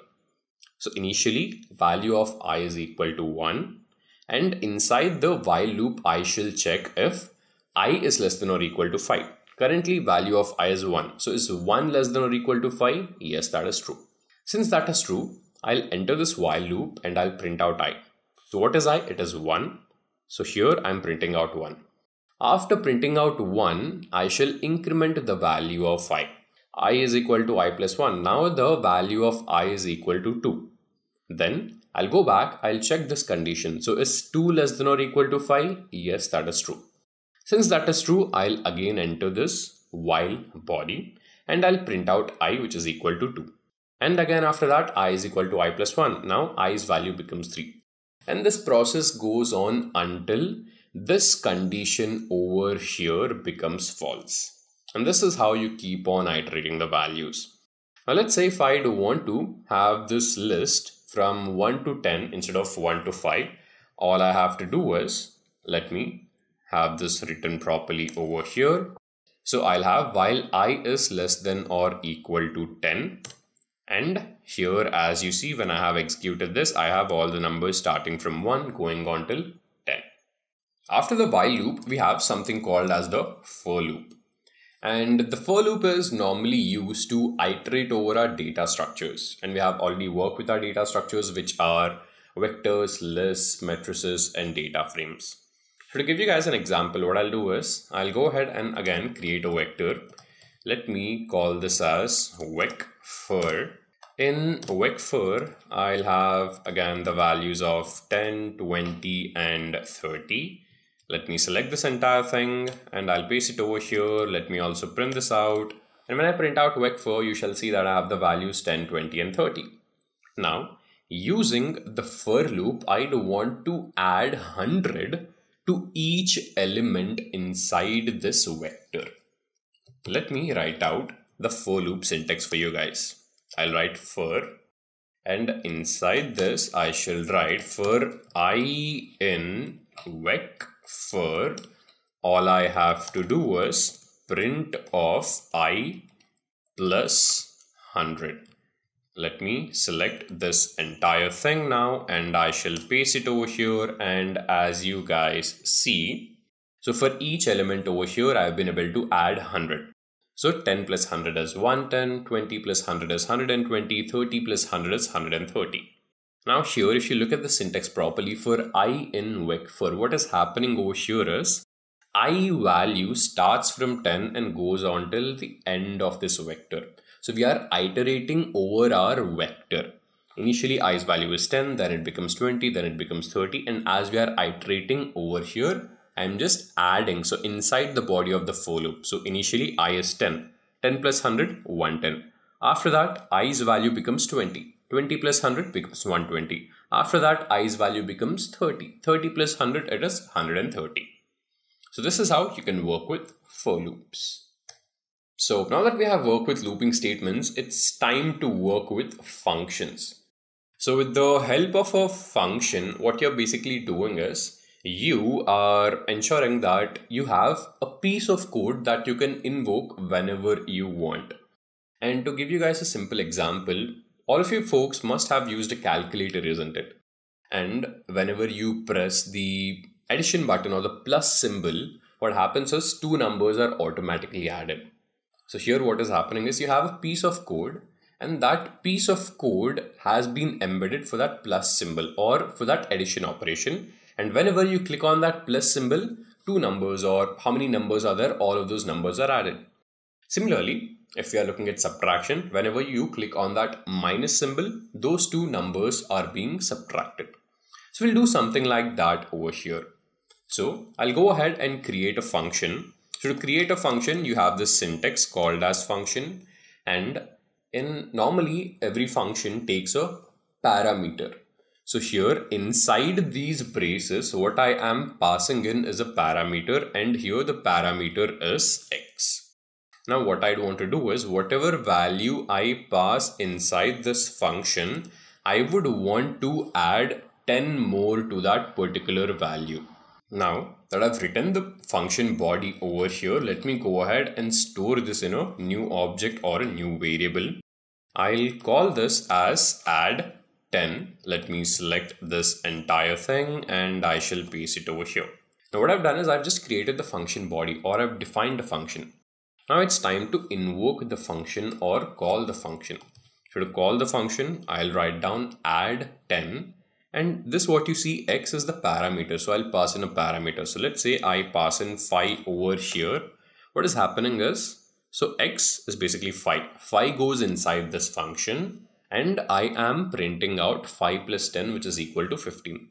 So initially, value of I is equal to one, and inside the while loop, I shall check if I is less than or equal to five. Currently, value of I is one. So is one less than or equal to five? Yes, that is true. Since that is true, I'll enter this while loop and I'll print out I. So what is I? It is one. So here I'm printing out one. After printing out one, I shall increment the value of I. I is equal to I plus one. Now the value of I is equal to two. Then I'll go back, I'll check this condition. So is two less than or equal to five? Yes, that is true. Since that is true, I'll again enter this while body and I'll print out I, which is equal to two. And again after that, I is equal to I plus one. Now I's value becomes three. And this process goes on until this condition over here becomes false. And this is how you keep on iterating the values. Now let's say if I do want to have this list from one to ten instead of one to five, all I have to do is, let me have this written properly over here. So I'll have while I is less than or equal to ten. And here, as you see, when I have executed this, I have all the numbers starting from one going on till ten. After the while loop, we have something called as the for loop. And the for loop is normally used to iterate over our data structures. And we have already worked with our data structures, which are vectors, lists, matrices, and data frames. So to give you guys an example, what I'll do is I'll go ahead and again create a vector. Let me call this as vec_fir. In vec_fir, I'll have again the values of ten, twenty, and thirty. Let me select this entire thing and I'll paste it over here. Let me also print this out. And when I print out vec_fir, you shall see that I have the values ten, twenty, and thirty. Now, using the for loop, I'd want to add one hundred to each element inside this vector. Let me write out the for loop syntax for you guys. I'll write for, and inside this, I shall write for I in vec. For all I have to do is print of I plus one hundred. Let me select this entire thing now and I shall paste it over here. And as you guys see, so for each element over here, I've been able to add one hundred. So ten plus one hundred is one hundred ten, twenty plus one hundred is one hundred twenty, thirty plus one hundred is one hundred thirty. Now here, if you look at the syntax properly for I in vec_fir, what is happening over here is I value starts from ten and goes on till the end of this vector. So we are iterating over our vector. Initially i's value is ten, then it becomes twenty, then it becomes thirty, and as we are iterating over here, I'm just adding, so inside the body of the for loop. So initially I is ten, ten plus one hundred, one hundred ten. After that, i's value becomes twenty, twenty plus one hundred becomes one hundred twenty. After that, i's value becomes thirty, thirty plus one hundred, it is one hundred thirty. So this is how you can work with for loops. So now that we have worked with looping statements, it's time to work with functions. So with the help of a function, what you're basically doing is you are ensuring that you have a piece of code that you can invoke whenever you want. And to give you guys a simple example, all of you folks must have used a calculator, isn't it? And whenever you press the addition button or the plus symbol, what happens is two numbers are automatically added. So here what is happening is you have a piece of code, and that piece of code has been embedded for that plus symbol or for that addition operation. And whenever you click on that plus symbol, two numbers or how many numbers are there, all of those numbers are added. Similarly, if you are looking at subtraction, whenever you click on that minus symbol, those two numbers are being subtracted. So we'll do something like that over here. So I'll go ahead and create a function. So to create a function, you have this syntax called as function, and in normally every function takes a parameter. So here inside these braces, what I am passing in is a parameter, and here the parameter is x. Now what I'd want to do is whatever value I pass inside this function, I would want to add ten more to that particular value. Now that I've written the function body over here, let me go ahead and store this in a new object or a new variable. I'll call this as add ten. Let me select this entire thing and I shall paste it over here. Now what I've done is I've just created the function body, or I've defined a function. Now it's time to invoke the function or call the function. So to call the function, I'll write down add ten, and this what you see, x is the parameter. So I'll pass in a parameter. So let's say I pass in phi over here. What is happening is, so x is basically phi. Phi goes inside this function, and I am printing out phi plus ten, which is equal to fifteen.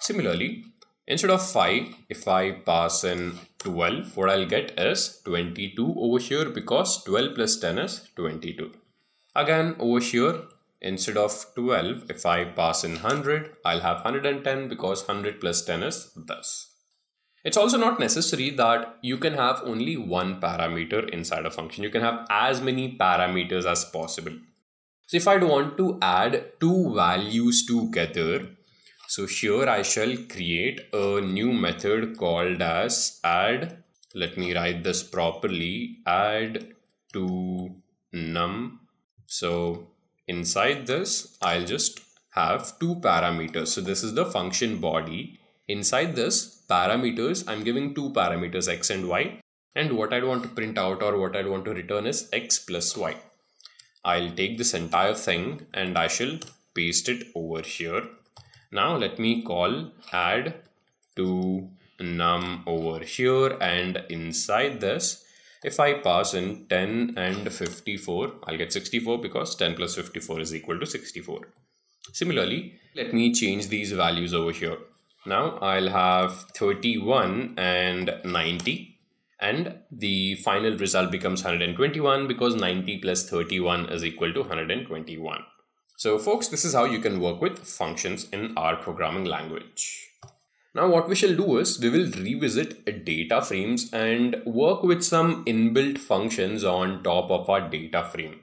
Similarly, instead of phi, if I pass in twelve, what I'll get is twenty-two over here, because twelve plus ten is twenty-two. Again, over here, instead of twelve, if I pass in one hundred, I'll have one hundred ten, because one hundred plus ten is this. It's also not necessary that you can have only one parameter inside a function. You can have as many parameters as possible. So if I want to add two values together, so here I shall create a new method called as add. Let me write this properly. Add to num. So inside this, I'll just have two parameters. So this is the function body. Inside this parameters, I'm giving two parameters, x and y. And what I want to print out or what I want to return is x plus y. I'll take this entire thing and I shall paste it over here. Now let me call add to num over here, and inside this, if I pass in ten and fifty-four, I'll get sixty-four, because ten plus fifty-four is equal to sixty-four. Similarly, let me change these values over here. Now I'll have thirty-one and ninety, and the final result becomes one hundred twenty-one, because ninety plus thirty-one is equal to one hundred twenty-one. So folks, this is how you can work with functions in R programming language. Now what we shall do is we will revisit data frames and work with some inbuilt functions on top of our data frame.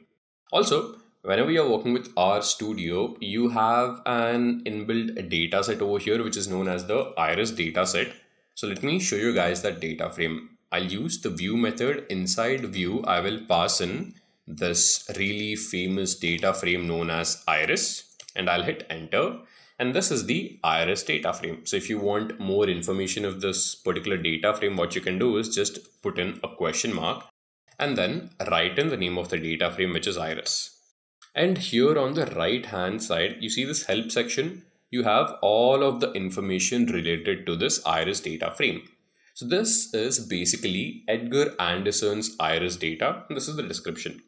Also, whenever you're working with RStudio, you have an inbuilt dataset over here, which is known as the Iris dataset. So let me show you guys that data frame. I'll use the view method. Inside view, I will pass in this really famous data frame known as Iris, and I'll hit enter, and this is the Iris data frame. So if you want more information of this particular data frame, what you can do is just put in a question mark and then write in the name of the data frame, which is Iris. And here on the right hand side, you see this help section. You have all of the information related to this Iris data frame. So this is basically Edgar Anderson's Iris data, and this is the description.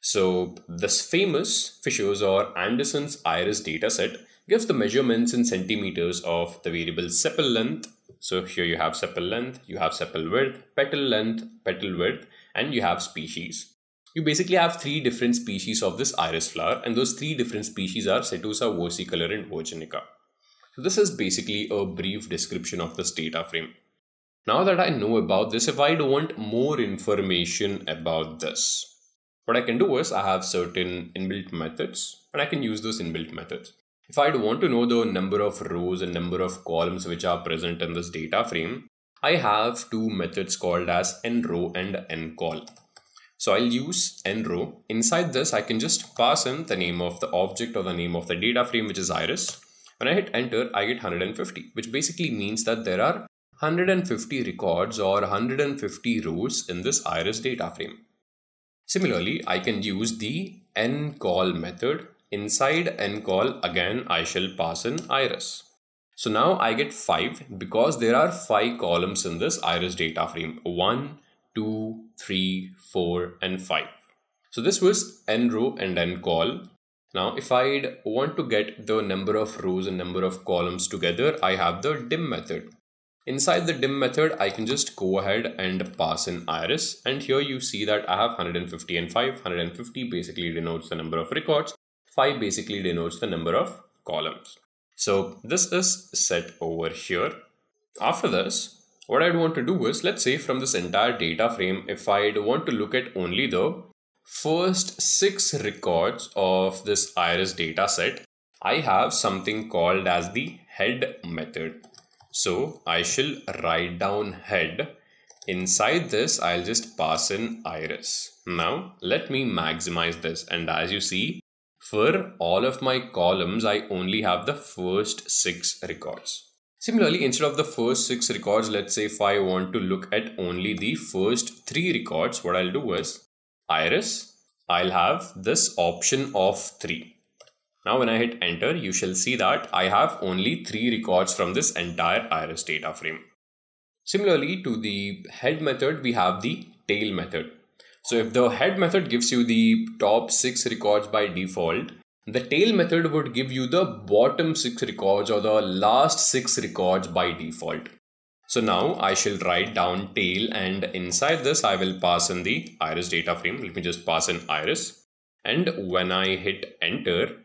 So this famous Fisher's or Anderson's Iris dataset gives the measurements in centimeters of the variable sepal length. So here you have sepal length, you have sepal width, petal length, petal width, and you have species. You basically have three different species of this iris flower, and those three different species are Setosa, versicolor, and Virginica. So this is basically a brief description of this data frame. Now that I know about this, if I want more information about this, what I can do is I have certain inbuilt methods, and I can use those inbuilt methods. If I want to know the number of rows and number of columns which are present in this data frame, I have two methods called as nRow and nCol. So I'll use nRow. Inside this, I can just pass in the name of the object or the name of the data frame, which is Iris. When I hit enter, I get one hundred fifty, which basically means that there are one hundred fifty records or one hundred fifty rows in this Iris data frame. Similarly, I can use the nCol method. Inside nCol, again, I shall pass in Iris. So now I get five because there are five columns in this Iris data frame. one, two, three, four, and five. So this was nRow and nCol. Now, if I want to get the number of rows and number of columns together, I have the dim method. Inside the dim method, I can just go ahead and pass in Iris. And here you see that I have one hundred fifty and five. one hundred fifty basically denotes the number of records. five basically denotes the number of columns. So this is set over here. After this, what I'd want to do is, let's say from this entire data frame, if I'd want to look at only the first six records of this Iris data set, I have something called as the head method. So I shall write down head. Inside this, I'll just pass in Iris. Now let me maximize this. And as you see, for all of my columns, I only have the first six records. Similarly, instead of the first six records, let's say if I want to look at only the first three records, what I'll do is Iris, I'll have this option of three. Now when I hit enter, you shall see that I have only three records from this entire Iris data frame. Similarly to the head method, we have the tail method. So if the head method gives you the top six records by default, the tail method would give you the bottom six records or the last six records by default. So now I shall write down tail, and inside this I will pass in the Iris data frame. Let me just pass in Iris. And when I hit enter,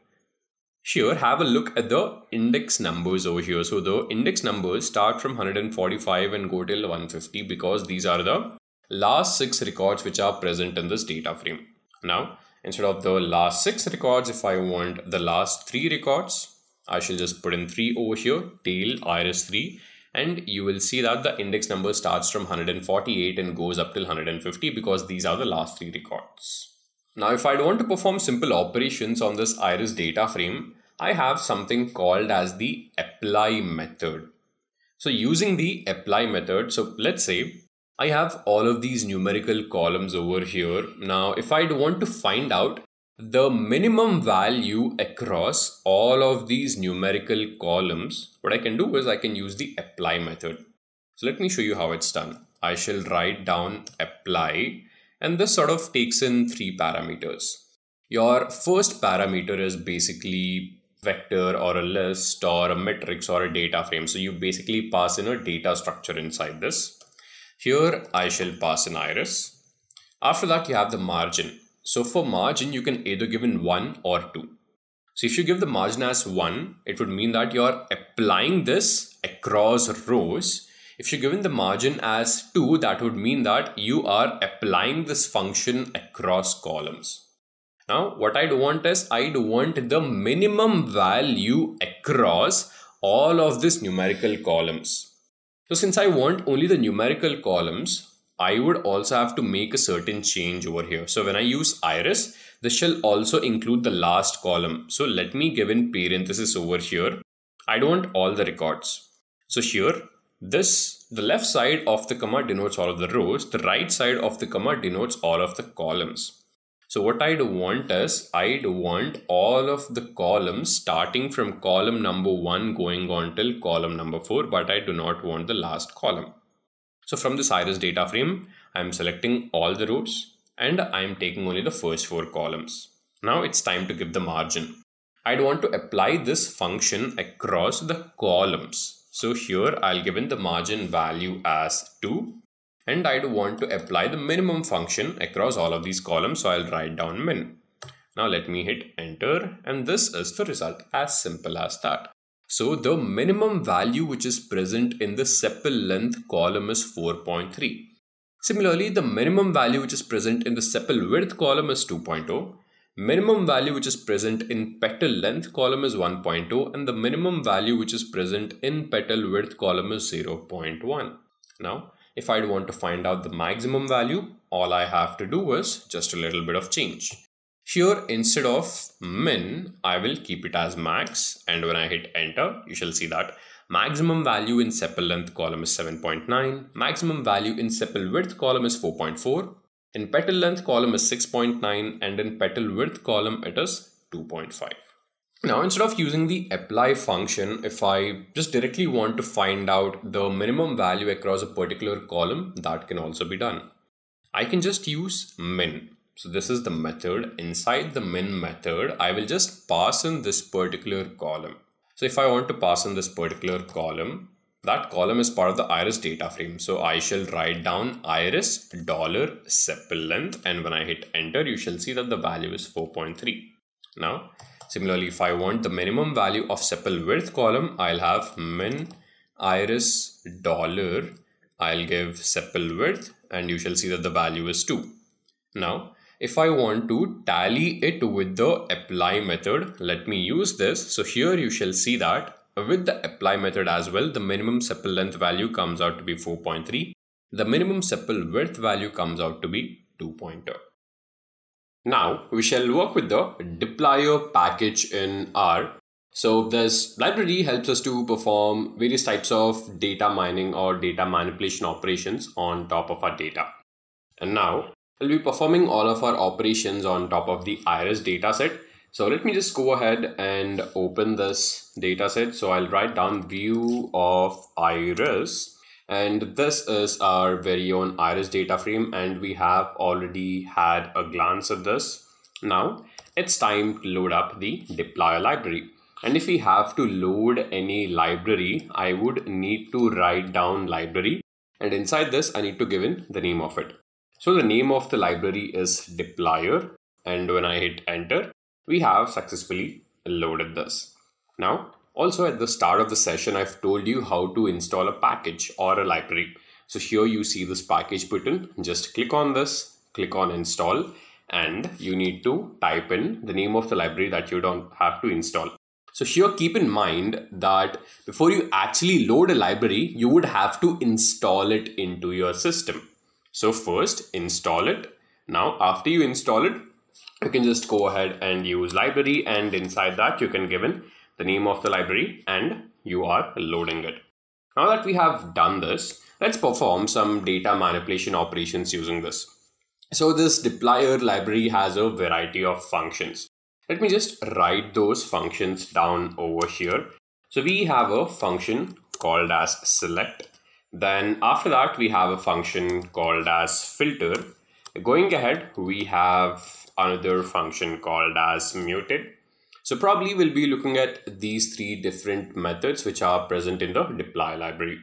here have a look at the index numbers over here. So the index numbers start from one hundred forty-five and go till one hundred fifty because these are the last six records which are present in this data frame. Now, instead of the last six records, if I want the last three records, I shall just put in three over here, tail Iris three, and you will see that the index number starts from one hundred forty-eight and goes up till one hundred fifty because these are the last three records. Now, if I want to perform simple operations on this Iris data frame, I have something called as the apply method. So using the apply method, so let's say I have all of these numerical columns over here. Now, if I'd want to find out the minimum value across all of these numerical columns, what I can do is I can use the apply method. So let me show you how it's done. I shall write down apply, and this sort of takes in three parameters. Your first parameter is basically vector or a list or a matrix or a data frame. So you basically pass in a data structure inside this. Here I shall pass in Iris. After that, you have the margin. So for margin, you can either give in one or two. So if you give the margin as one, it would mean that you're applying this across rows. If you give in the margin as two, that would mean that you are applying this function across columns. Now, what I'd want is I'd want the minimum value across all of these numerical columns. So since I want only the numerical columns, I would also have to make a certain change over here. So when I use Iris, this shall also include the last column. So let me give in parentheses over here. I don't want all the records. So here, this, the left side of the comma denotes all of the rows. The right side of the comma denotes all of the columns. So what I'd want is I'd want all of the columns starting from column number one going on till column number four, but I do not want the last column. So from this Iris data frame, I'm selecting all the rows and I'm taking only the first four columns. Now it's time to give the margin. I'd want to apply this function across the columns. So here I'll give in the margin value as two, and I'd want to apply the minimum function across all of these columns. So I'll write down min. Now let me hit enter, and this is the result, as simple as that. So the minimum value which is present in the sepal length column is four point three. Similarly, the minimum value which is present in the sepal width column is two point zero. Minimum value which is present in petal length column is one point zero, and the minimum value which is present in petal width column is zero point one. Now, if I want to find out the maximum value, all I have to do is just a little bit of change. Here, instead of min, I will keep it as max, and when I hit enter, you shall see that maximum value in sepal length column is seven point nine, maximum value in sepal width column is four point four. In petal length column is six point nine, and in petal width column it is two point five. Now, instead of using the apply function, if I just directly want to find out the minimum value across a particular column, that can also be done. I can just use min. So this is the method. Inside the min method, I will just pass in this particular column. So if I want to pass in this particular column, that column is part of the Iris data frame. So I shall write down Iris dollar sepal length, and when I hit enter, you shall see that the value is four point three. Now, similarly, if I want the minimum value of sepal width column, I'll have min Iris dollar. I'll give sepal width, and you shall see that the value is two. Now, if I want to tally it with the apply method, let me use this. So here you shall see that with the apply method as well, the minimum sepal length value comes out to be four point three. The minimum sepal width value comes out to be two point zero. Now we shall work with the dplyr package in R. So this library helps us to perform various types of data mining or data manipulation operations on top of our data. And now we'll be performing all of our operations on top of the Iris dataset. So let me just go ahead and open this dataset. So I'll write down view of Iris, and this is our very own Iris data frame, and we have already had a glance at this. Now it's time to load up the dplyr library. And if we have to load any library, I would need to write down library, and inside this I need to give in the name of it. So the name of the library is dplyr, and when I hit enter, we have successfully loaded this. Now, also at the start of the session, I've told you how to install a package or a library. So here you see this package button. Just click on this, click on install, and you need to type in the name of the library that you don't have to install. So here, keep in mind that before you actually load a library, you would have to install it into your system. So first, install it. Now, after you install it, you can just go ahead and use library, and inside that you can give in the name of the library, and you are loading it. Now that we have done this, let's perform some data manipulation operations using this. So this dplyr library has a variety of functions. Let me just write those functions down over here. So we have a function called as select. Then after that, we have a function called as filter. Going ahead, we have another function called as muted. So probably we'll be looking at these three different methods which are present in the dplyr library.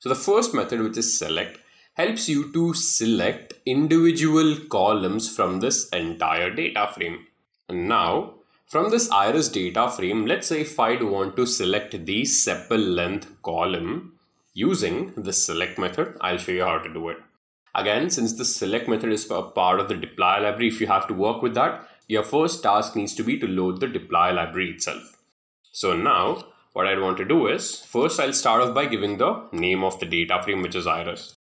So the first method, which is select, helps you to select individual columns from this entire data frame. And now from this Iris data frame, let's say if I'd want to select the sepal length column using the select method, I'll show you how to do it. Again, since the select method is a part of the dplyr library, if you have to work with that, your first task needs to be to load the dplyr library itself. So now what I want to do is, first I'll start off by giving the name of the data frame, which is Iris.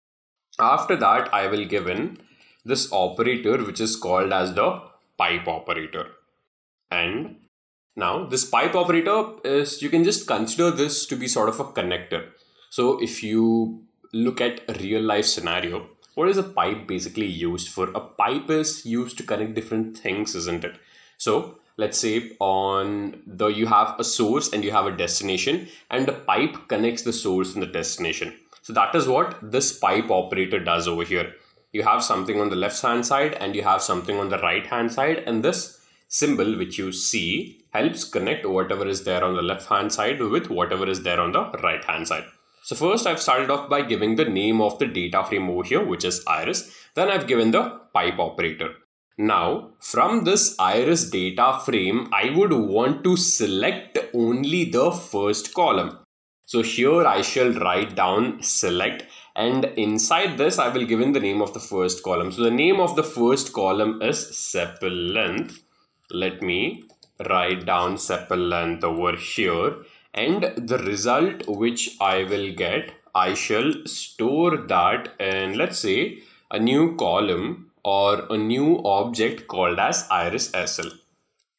After that, I will give in this operator, which is called as the pipe operator. And now this pipe operator is, you can just consider this to be sort of a connector. So if you look at a real life scenario, what is a pipe basically used for? A pipe is used to connect different things, isn't it? So let's say on the, you have a source and you have a destination, and the pipe connects the source and the destination. So that is what this pipe operator does over here. you have something on the left hand side and you have something on the right hand side, and this symbol which you see helps connect whatever is there on the left hand side with whatever is there on the right hand side. So first I've started off by giving the name of the data frame over here, which is Iris. Then I've given the pipe operator. Now from this Iris data frame, I would want to select only the first column. So here I shall write down select, and inside this I will give in the name of the first column. So the name of the first column is sepal length. Let me write down sepal length over here, and the result which I will get, I shall store that in, let's say, a new column or a new object called as IrisSL.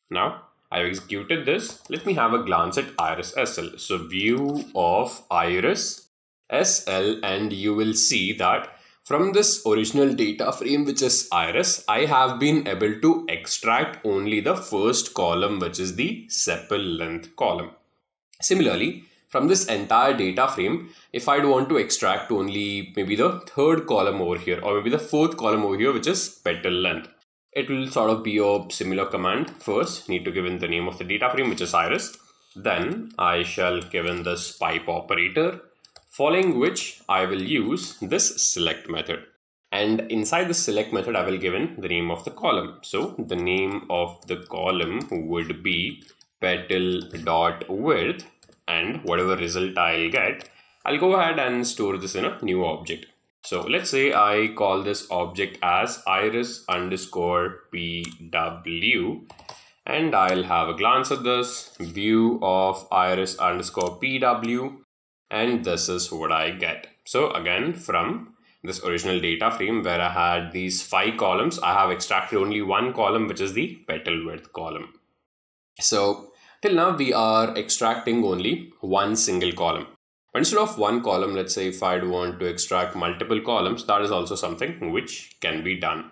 Now I've executed this. Let me have a glance at IrisSL. So view of IrisSL, and you will see that from this original data frame, which is Iris, I have been able to extract only the first column, which is the sepal length column. Similarly, from this entire data frame, if I'd want to extract only maybe the third column over here, or maybe the fourth column over here, which is petal length, it will sort of be a similar command. First, need to give in the name of the data frame, which is Iris. Then I shall give in this pipe operator, following which I will use this select method. And inside the select method, I will give in the name of the column. So the name of the column would be petal dot width, and whatever result I'll get, I'll go ahead and store this in a new object. So let's say I call this object as iris underscore pw, and I'll have a glance at this, view of iris underscore pw, and this is what I get. So again, from this original data frame where I had these five columns, I have extracted only one column, which is the petal width column. So till now we are extracting only one single column. But instead of one column, let's say if I'd want to extract multiple columns, that is also something which can be done.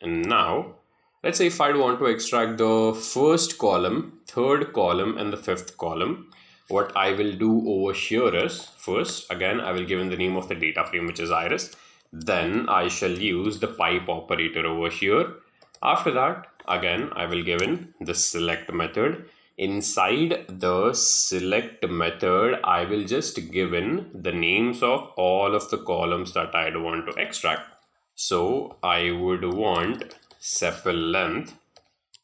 And now let's say if I'd want to extract the first column, third column, and the fifth column, what I will do over here is, first, again, I will give in the name of the data frame, which is Iris. Then I shall use the pipe operator over here. After that, again, I will give in the select method. Inside the select method, I will just give in the names of all of the columns that I'd want to extract. So I would want sepal length.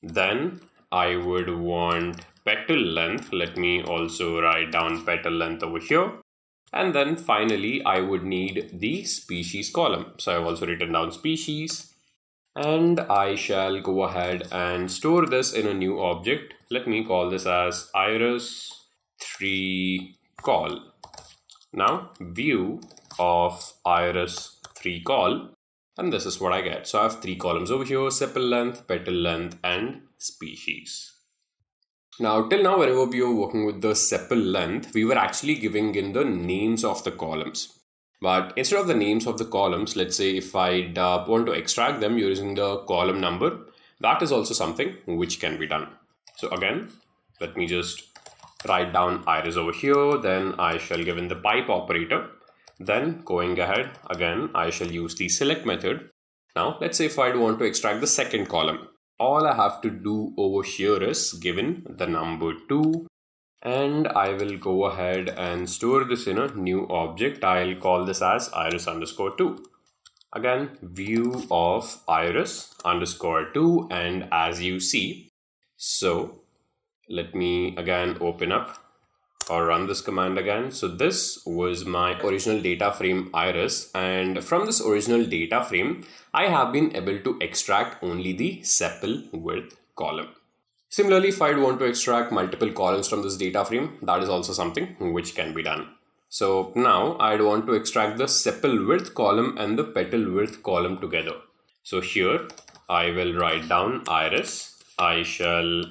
Then I would want petal length. Let me also write down petal length over here. And then finally, I would need the species column. So I've also written down species. And I shall go ahead and store this in a new object. Let me call this as iris three col. Now view of iris three col, and this is what I get. So I have three columns over here: sepal length, petal length, and species. Now till now, whenever we were working with the sepal length, we were actually giving in the names of the columns. But instead of the names of the columns, let's say if I uh, want to extract them using the column number, that is also something which can be done. So again, let me just write down Iris over here. Then I shall give in the pipe operator. Then going ahead, again, I shall use the select method. Now, let's say if I want to extract the second column, all I have to do over here is give in the number two. And I will go ahead and store this in a new object. I'll call this as iris underscore two. Again, view of iris underscore two, and as you see, so let me again open up or run this command again. So this was my original data frame Iris, and from this original data frame, I have been able to extract only the sepal width column. Similarly, if I want to extract multiple columns from this data frame, that is also something which can be done. So now I'd want to extract the sepal width column and the petal width column together. So here I will write down Iris. I shall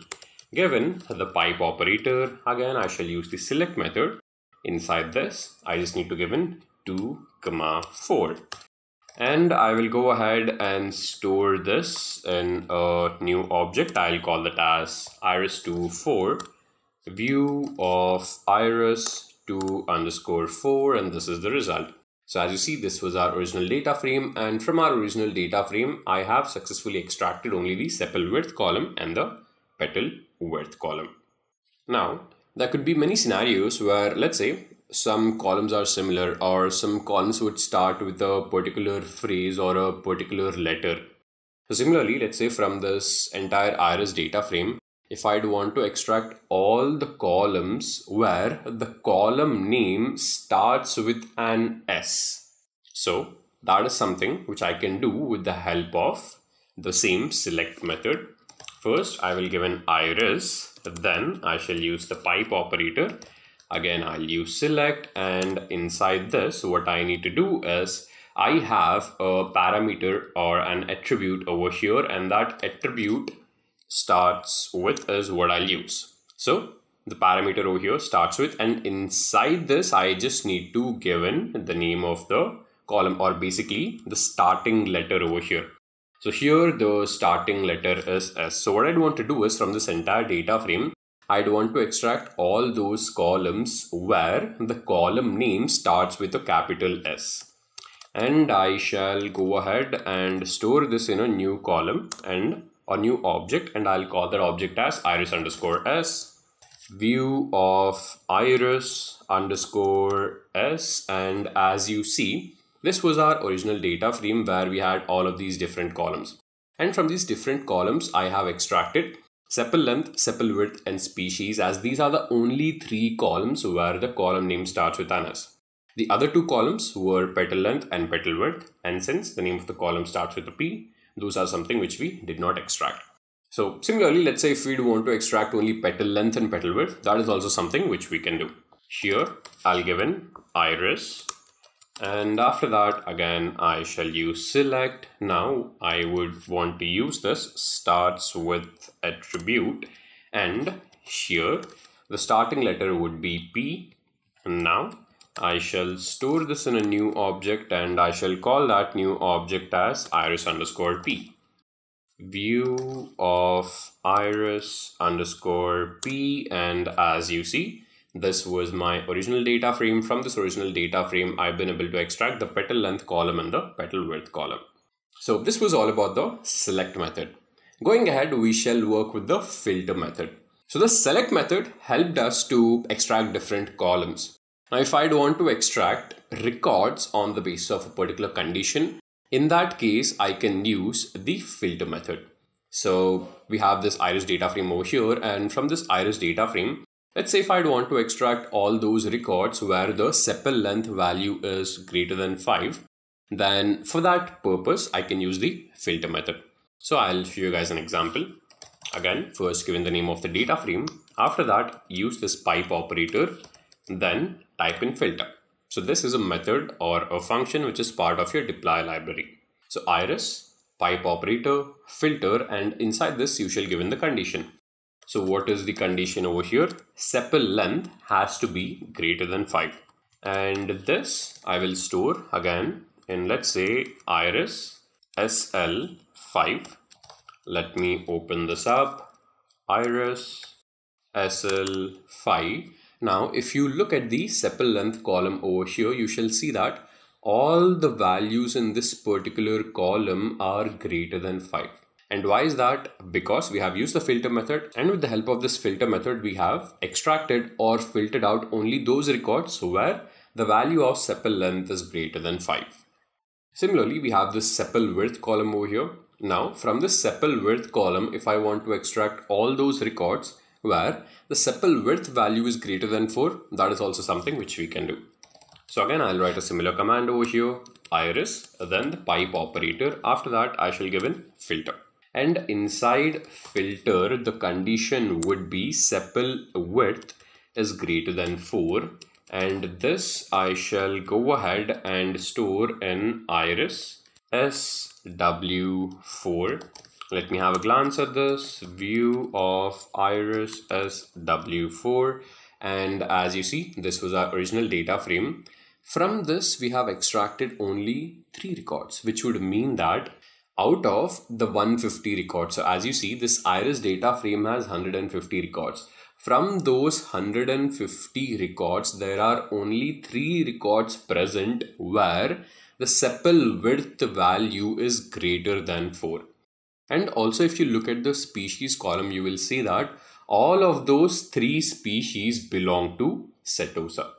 give in the pipe operator. Again, I shall use the select method. Inside this, I just need to give in two comma four. And I will go ahead and store this in a new object. I'll call that as iris two four, view of iris two underscore four, and this is the result. So as you see, this was our original data frame, and from our original data frame, I have successfully extracted only the sepal width column and the petal width column. Now, there could be many scenarios where, let's say, some columns are similar, or some columns would start with a particular phrase or a particular letter. So similarly, let's say from this entire Iris data frame, if I'd want to extract all the columns where the column name starts with an S. So that is something which I can do with the help of the same select method. First, I will give an iris, then I shall use the pipe operator. Again, I'll use select, and inside this, what I need to do is I have a parameter or an attribute over here, and that attribute starts with is what I'll use. So the parameter over here starts with, and inside this I just need to give in the name of the column, or basically the starting letter over here. So here the starting letter is S. So what I'd want to do is from this entire data frame, I'd want to extract all those columns where the column name starts with a capital S. And I shall go ahead and store this in a new column and a new object, and I'll call that object as iris underscore S, view of iris underscore S. And as you see, this was our original data frame where we had all of these different columns. And from these different columns, I have extracted sepal length, sepal width, and species, as these are the only three columns where the column name starts with an S. The other two columns were petal length and petal width, and since the name of the column starts with a P, those are something which we did not extract. So similarly, let's say if we want to extract only petal length and petal width, that is also something which we can do. Here, I'll give in iris, and after that, again, I shall use select. Now I would want to use this starts with attribute, and here the starting letter would be P. And now I shall store this in a new object, and I shall call that new object as iris underscore P. View of iris underscore P, and as you see, this was my original data frame. From this original data frame, I've been able to extract the petal length column and the petal width column. So this was all about the select method. Going ahead, we shall work with the filter method. So the select method helped us to extract different columns. Now, if I'd want to extract records on the basis of a particular condition, in that case, I can use the filter method. So we have this iris data frame over here, and from this iris data frame, let's say if I'd want to extract all those records where the sepal length value is greater than five, then for that purpose, I can use the filter method. So I'll show you guys an example. Again, first given the name of the data frame, after that, use this pipe operator, then type in filter. So this is a method or a function which is part of your dplyr library. So iris, pipe operator, filter, and inside this you shall give in the condition. So what is the condition over here? Sepal length has to be greater than five. And this I will store again in, let's say, iris S L five. Let me open this up. Iris S L five. Now, if you look at the sepal length column over here, you shall see that all the values in this particular column are greater than five. And why is that? Because we have used the filter method, and with the help of this filter method, we have extracted or filtered out only those records where the value of sepal length is greater than five. Similarly, we have this sepal width column over here. Now, from this sepal width column, if I want to extract all those records where the sepal width value is greater than four, that is also something which we can do. So again, I'll write a similar command over here, iris, then the pipe operator. After that, I shall give in filter. And inside filter, the condition would be sepal width is greater than four. And this I shall go ahead and store in iris S W four. Let me have a glance at this, view of iris S W four, and as you see, this was our original data frame. From this, we have extracted only three records, which would mean that out of the one hundred fifty records, so as you see, this iris data frame has one hundred fifty records. From those one hundred fifty records, there are only three records present where the sepal width value is greater than four. And also, if you look at the species column, you will see that all of those three species belong to Setosa.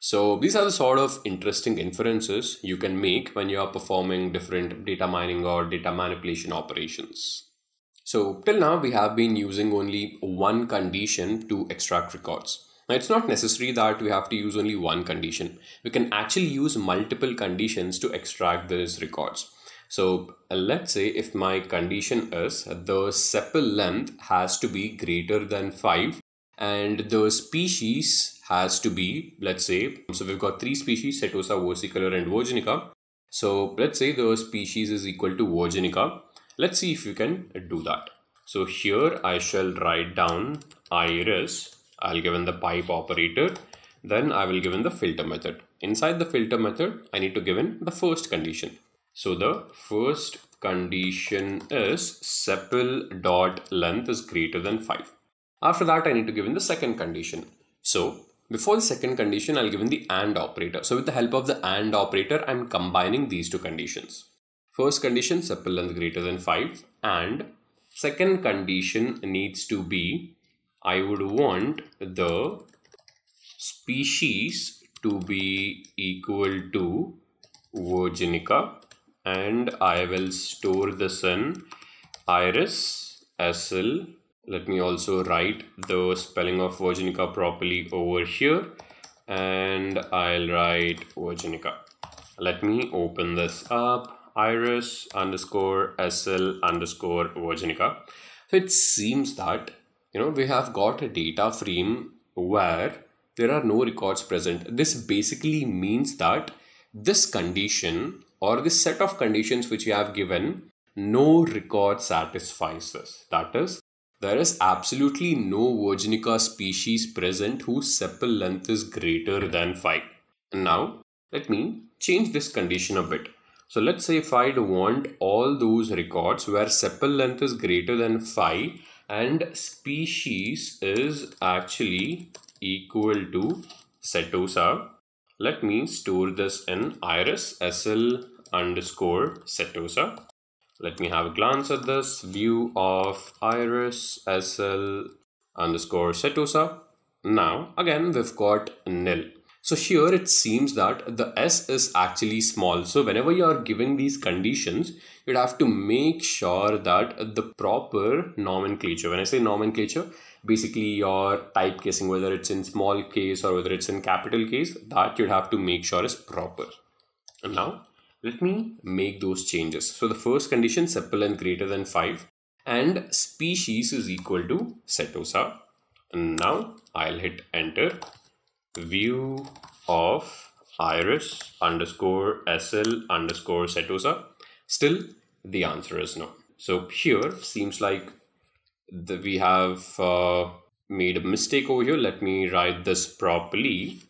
So these are the sort of interesting inferences you can make when you are performing different data mining or data manipulation operations. So till now, we have been using only one condition to extract records. Now, it's not necessary that we have to use only one condition. We can actually use multiple conditions to extract these records. So let's say if my condition is the sepal length has to be greater than five and the species has to be, let's say, so we've got three species, Setosa, versicolor and Virginica. So let's say the species is equal to Virginica. Let's see if we can do that. So here I shall write down Iris. I'll give in the pipe operator. Then I will give in the filter method. Inside the filter method, I need to give in the first condition. So the first condition is sepal.length is greater than five. After that, I need to give in the second condition. So before the second condition, I'll give in the AND operator. So with the help of the AND operator, I'm combining these two conditions. First condition, sepal length greater than five, and second condition needs to be, I would want the species to be equal to Virginica, and I will store this in Iris S L. Let me also write the spelling of Virginica properly over here, and I'll write Virginica. Let me open this up. Iris underscore S L underscore Virginica. So it seems that, you know, we have got a data frame where there are no records present. This basically means that this condition or this set of conditions which we have given, no record satisfies this. That is, there is absolutely no Virginica species present whose sepal length is greater than five. And now let me change this condition a bit. So let's say if I'd want all those records where sepal length is greater than five and species is actually equal to Setosa, let me store this in Iris S L underscore Setosa. Let me have a glance at this view of Iris S L underscore Setosa. Now again, we've got nil. So here it seems that the S is actually small. So whenever you are giving these conditions, you'd have to make sure that the proper nomenclature, when I say nomenclature, basically your type casing, whether it's in small case or whether it's in capital case, that you'd have to make sure is proper. And now let me make those changes. So the first condition, sepal length greater than five and species is equal to Setosa. And now I'll hit enter. View of Iris underscore S L underscore Setosa. Still the answer is no. So here seems like the, we have uh, made a mistake over here. Let me write this properly.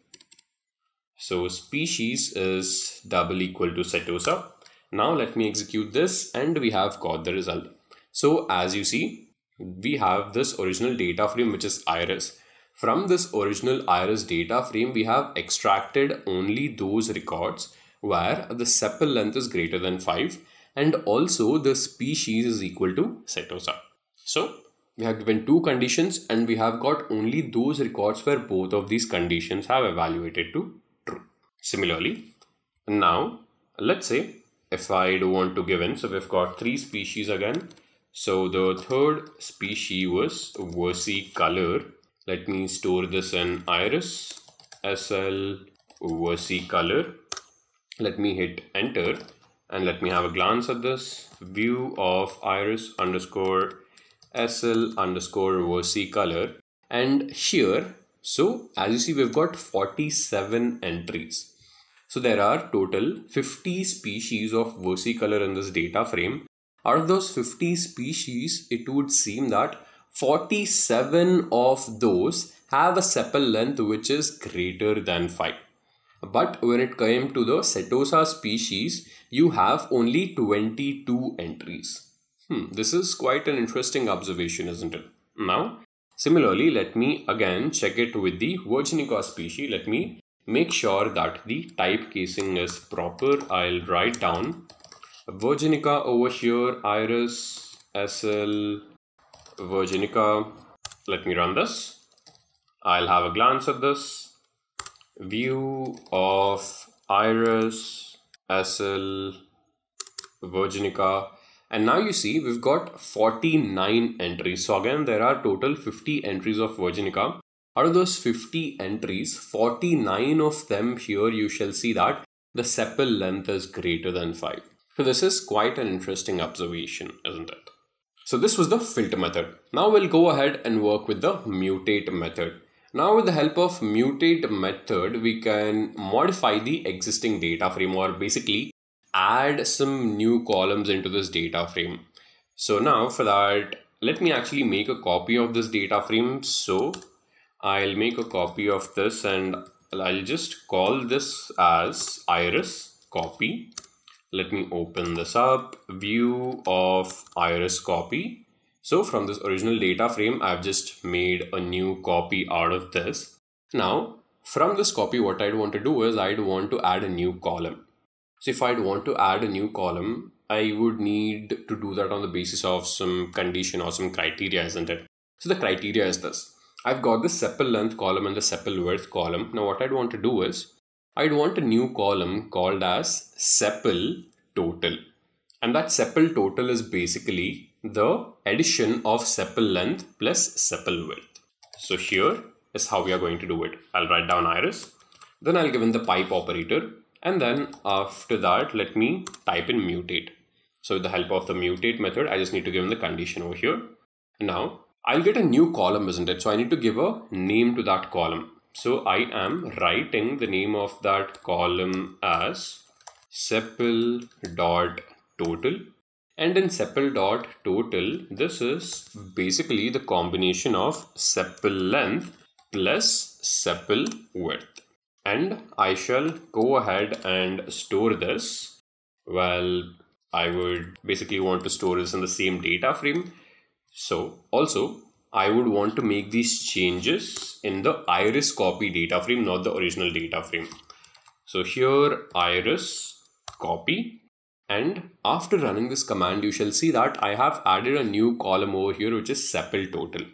So species is double equal to Setosa. Now let me execute this and we have got the result. So as you see, we have this original data frame which is Iris. From this original Iris data frame, we have extracted only those records where the sepal length is greater than five and also the species is equal to Setosa. So we have given two conditions and we have got only those records where both of these conditions have evaluated to true. Similarly, now let's say if I do want to give in, so we've got three species again. So the third species was versicolor. Let me store this in Iris S L versicolor. Let me hit enter and let me have a glance at this view of Iris underscore S L underscore versicolor. And here, so as you see, we've got forty-seven entries. So there are total fifty species of versicolor in this data frame. Out of those fifty species, it would seem that forty-seven of those have a sepal length which is greater than five. But when it came to the Setosa species, you have only twenty-two entries. Hmm, this is quite an interesting observation, isn't it? Now, Similarly, let me again check it with the Virginica species. Let me make sure that the type casing is proper. I'll write down Virginica over here, Iris, S L, Virginica. Let me run this. I'll have a glance at this. View of Iris, S L, Virginica. And now you see we've got forty-nine entries. So again, there are total fifty entries of Virginica. Out of those fifty entries, forty-nine of them here, you shall see that the sepal length is greater than five. So this is quite an interesting observation, isn't it? So this was the filter method. Now we'll go ahead and work with the mutate method. Now with the help of mutate method, we can modify the existing data frame, or basically add some new columns into this data frame. So now for that, let me actually make a copy of this data frame. So I'll make a copy of this and I'll just call this as Iris copy. Let me open this up, view of Iris copy. So from this original data frame, I've just made a new copy out of this. Now from this copy, what I'd want to do is I'd want to add a new column. So if I'd want to add a new column, I would need to do that on the basis of some condition or some criteria, isn't it? So the criteria is this. I've got the sepal length column and the sepal width column. Now what I'd want to do is I'd want a new column called as sepal total. And that sepal total is basically the addition of sepal length plus sepal width. So here is how we are going to do it. I'll write down Iris. Then I'll give in the pipe operator. And then after that, let me type in mutate. So with the help of the mutate method, I just need to give them the condition over here. Now I'll get a new column, isn't it? So I need to give a name to that column. So I am writing the name of that column as sepal.total. And in sepal.total, this is basically the combination of sepal length plus sepal width. And I shall go ahead and store this. Well, I would basically want to store this in the same data frame. So also I would want to make these changes in the Iris copy data frame, not the original data frame. So here Iris copy, and after running this command, you shall see that I have added a new column over here, which is sepal total.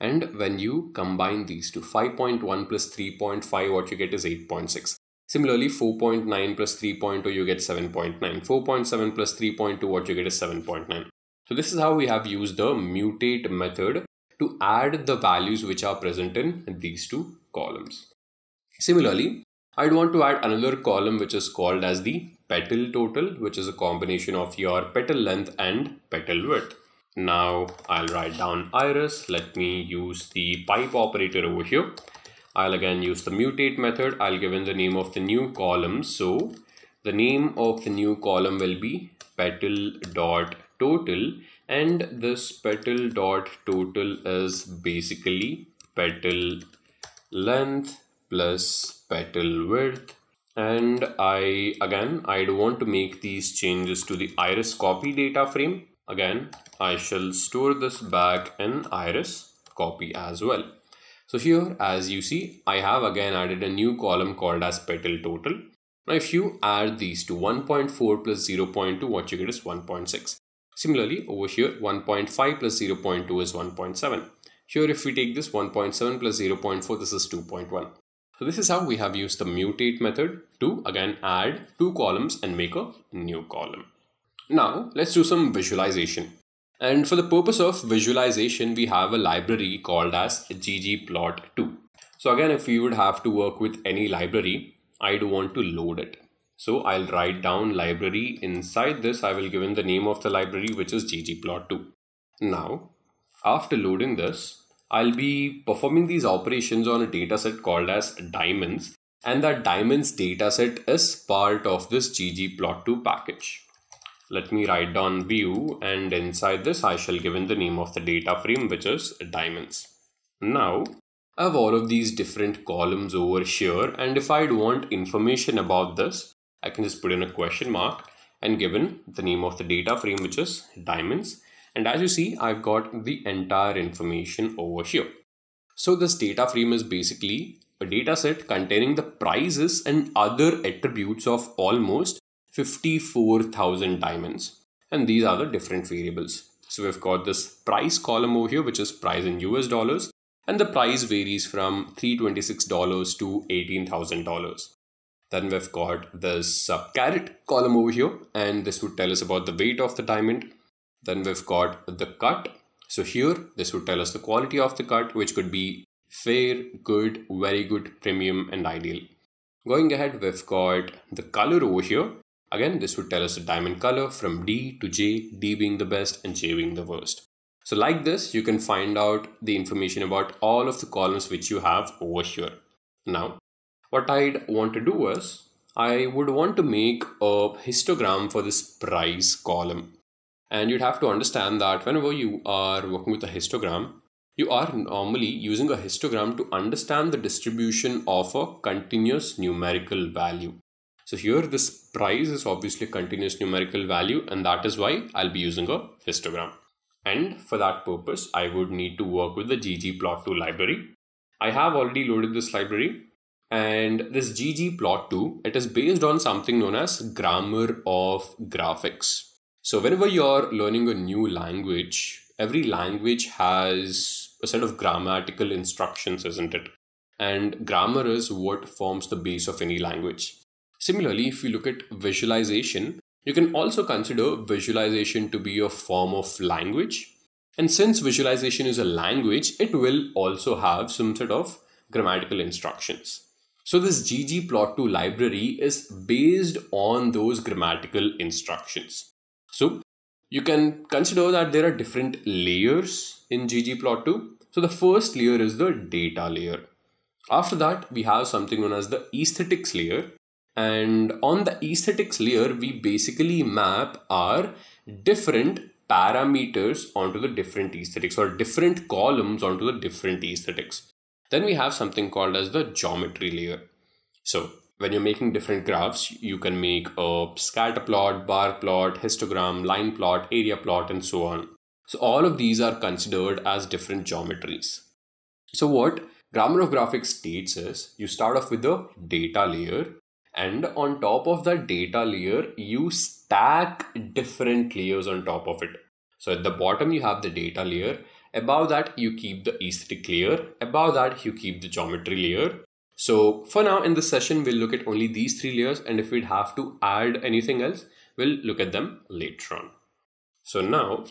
And when you combine these two, five point one plus three point five, what you get is eight point six. Similarly, four point nine plus three point two, you get seven point nine. four point seven plus three point two, what you get is seven point nine. So this is how we have used the mutate method to add the values which are present in these two columns. Similarly, I'd want to add another column which is called as the petal total, which is a combination of your petal length and petal width. Now I'll write down Iris. Let me use the pipe operator over here. I'll again use the mutate method. I'll give in the name of the new column. So the name of the new column will be petal.total, and this petal.total is basically petal length plus petal width. And I again, I'd want to make these changes to the Iris copy data frame. Again, I shall store this back in Iris copy as well. So here, as you see, I have again added a new column called as petal total. Now, if you add these to one point four plus zero point two, what you get is one point six. Similarly, over here, one point five plus zero point two is one point seven. Here, if we take this one point seven plus zero point four, this is two point one. So this is how we have used the mutate method to again add two columns and make a new column. Now let's do some visualization. And for the purpose of visualization, we have a library called as ggplot two. So again, if you would have to work with any library, I'd want to load it. So I'll write down library. Inside this, I will give in the name of the library, which is ggplot two. Now, after loading this, I'll be performing these operations on a dataset called as diamonds. And that diamonds dataset is part of this ggplot two package. Let me write down view, and inside this I shall give in the name of the data frame, which is diamonds. Now I have all of these different columns over here, and if I'd want information about this, I can just put in a question mark and give in the name of the data frame, which is diamonds. And as you see, I've got the entire information over here. So this data frame is basically a data set containing the prices and other attributes of almost fifty-four thousand diamonds. And these are the different variables. So we've got this price column over here, which is price in U S dollars. And the price varies from three hundred twenty-six dollars to eighteen thousand dollars. Then we've got this uh, carat column over here, and this would tell us about the weight of the diamond. Then we've got the cut. So here, this would tell us the quality of the cut, which could be fair, good, very good, premium, and ideal. Going ahead, we've got the color over here. Again, this would tell us the diamond color from D to J, D being the best and J being the worst. So like this, you can find out the information about all of the columns which you have over here. Now, what I'd want to do is, I would want to make a histogram for this price column. And you'd have to understand that whenever you are working with a histogram, you are normally using a histogram to understand the distribution of a continuous numerical value. So here this price is obviously a continuous numerical value, and that is why I'll be using a histogram. And for that purpose, I would need to work with the ggplot two library. I have already loaded this library, and this ggplot two, it is based on something known as grammar of graphics. So whenever you're learning a new language, every language has a set of grammatical instructions, isn't it? And grammar is what forms the base of any language. Similarly, if you look at visualization, you can also consider visualization to be a form of language. And since visualization is a language, it will also have some sort of grammatical instructions. So this ggplot two library is based on those grammatical instructions. So you can consider that there are different layers in ggplot two. So the first layer is the data layer. After that, we have something known as the aesthetics layer. And on the aesthetics layer, we basically map our different parameters onto the different aesthetics, or different columns onto the different aesthetics. Then we have something called as the geometry layer. So when you're making different graphs, you can make a scatter plot, bar plot, histogram, line plot, area plot, and so on. So all of these are considered as different geometries. So what grammar of graphics states is, you start off with the data layer, and on top of the data layer, you stack different layers on top of it. So at the bottom, you have the data layer. Above that, you keep the aesthetic layer. Above that, you keep the geometry layer. So for now in this session, we'll look at only these three layers, and if we'd have to add anything else, we'll look at them later on. So now,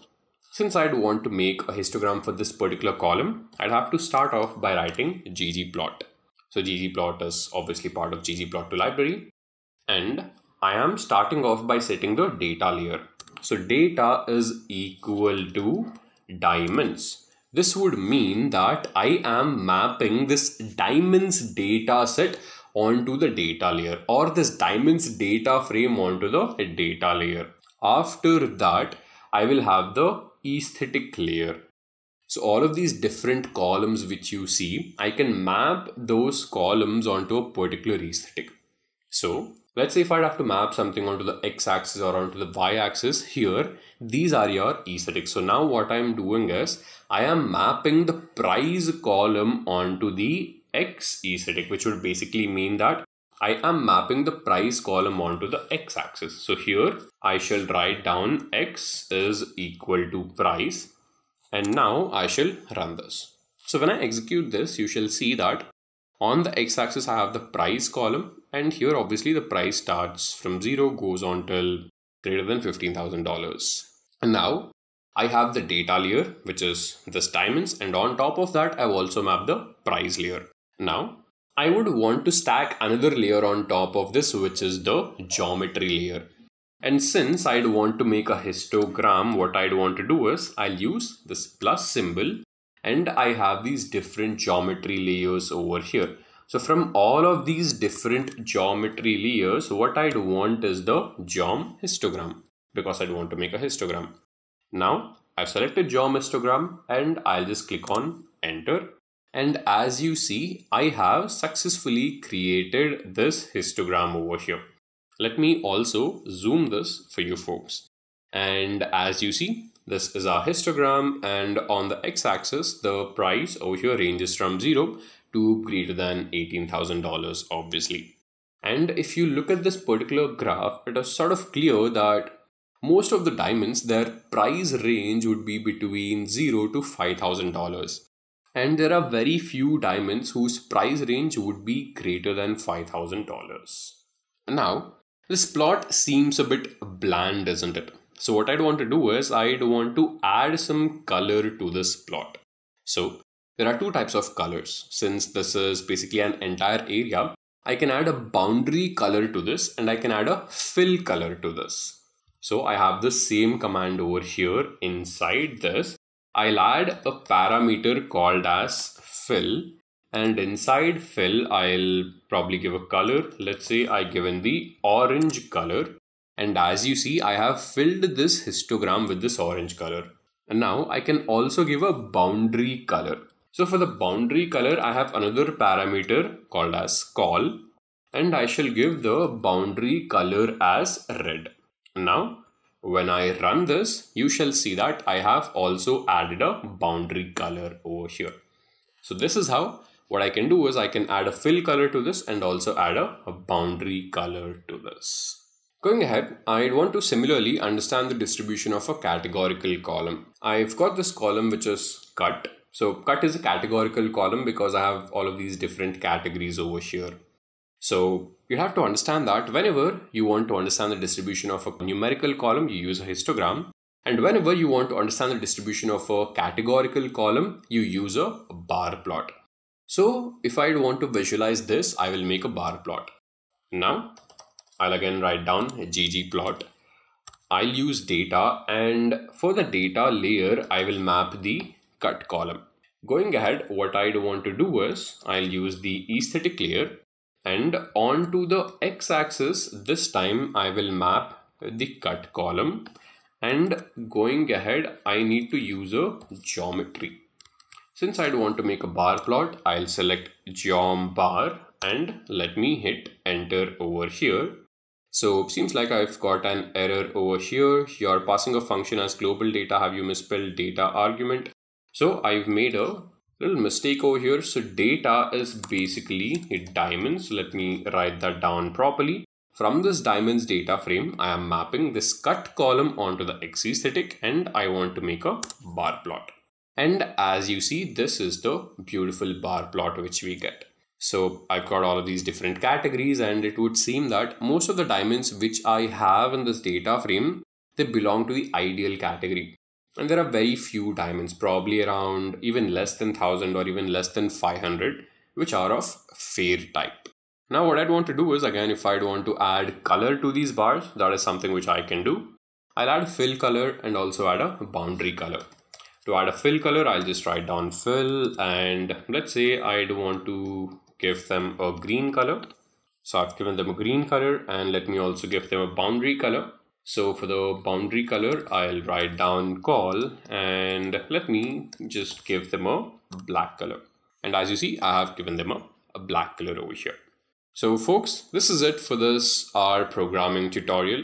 since I'd want to make a histogram for this particular column, I'd have to start off by writing ggplot. So ggplot is obviously part of ggplot two library, and I am starting off by setting the data layer. So data is equal to diamonds. This would mean that I am mapping this diamonds data set onto the data layer, or this diamonds data frame onto the data layer. After that, I will have the aesthetic layer. So all of these different columns which you see, I can map those columns onto a particular aesthetic. So let's say if I'd have to map something onto the x-axis or onto the y-axis, here, these are your aesthetics. So now what I'm doing is, I am mapping the price column onto the x aesthetic, which would basically mean that I am mapping the price column onto the x-axis. So here, I shall write down x is equal to price, and now I shall run this. So when I execute this, you shall see that on the x-axis, I have the price column. And here, obviously, the price starts from zero, goes on till greater than fifteen thousand dollars. And now I have the data layer, which is this diamonds. And on top of that, I've also mapped the price layer. Now, I would want to stack another layer on top of this, which is the geometry layer. And since I'd want to make a histogram, what I'd want to do is I'll use this plus symbol, and I have these different geometry layers over here. So from all of these different geometry layers, what I'd want is the geom histogram, because I'd want to make a histogram. Now I've selected geom histogram, and I'll just click on enter. And as you see, I have successfully created this histogram over here. Let me also zoom this for you folks. And as you see, This is our histogram, and on the x-axis, the price over here ranges from zero to greater than eighteen thousand dollars, obviously. And if you look at this particular graph, it is sort of clear that most of the diamonds, their price range would be between zero to five thousand dollars. And there are very few diamonds whose price range would be greater than five thousand dollars. Now, this plot seems a bit bland, isn't it? So what I'd want to do is I'd want to add some color to this plot. So there are two types of colors. Since this is basically an entire area, I can add a boundary color to this and I can add a fill color to this. So I have the same command over here. Inside this, I'll add a parameter called as fill, and inside fill, I'll probably give a color. Let's say I give in the orange color. And as you see, I have filled this histogram with this orange color. And now I can also give a boundary color. So for the boundary color, I have another parameter called as col, and I shall give the boundary color as red. Now, when I run this, you shall see that I have also added a boundary color over here. So this is how what I can do is I can add a fill color to this and also add a, a boundary color to this. Going ahead, I want to similarly understand the distribution of a categorical column. I've got this column which is cut. So cut is a categorical column because I have all of these different categories over here. So you have to understand that whenever you want to understand the distribution of a numerical column, you use a histogram. And whenever you want to understand the distribution of a categorical column, you use a bar plot. So if I want to visualize this, I will make a bar plot. Now, I'll again write down ggplot. I'll use data, and for the data layer, I will map the cut column. Going ahead, what I'd want to do is I'll use the aesthetic layer, and onto the x-axis, this time I will map the cut column, and going ahead, I need to use a geometry. Since I'd want to make a bar plot, I'll select geom bar and let me hit enter over here. So it seems like I've got an error over here. You're passing a function as global data. Have you misspelled data argument? So I've made a little mistake over here. So data is basically diamonds. Let me write that down properly. From this diamonds data frame, I am mapping this cut column onto the X aesthetic, and I want to make a bar plot. And as you see, this is the beautiful bar plot which we get. So I've got all of these different categories, and it would seem that most of the diamonds which I have in this data frame, they belong to the ideal category. And there are very few diamonds, probably around even less than one thousand or even less than five hundred, which are of fair type. Now what I'd want to do is, again, if I'd want to add color to these bars, that is something which I can do. I'll add fill color and also add a boundary color. To add a fill color, I'll just write down fill, and let's say I'd want to give them a green color. So I've given them a green color, and let me also give them a boundary color. So for the boundary color, I'll write down col, and let me just give them a black color. And as you see, I have given them a, a black color over here. So folks, this is it for this R programming tutorial.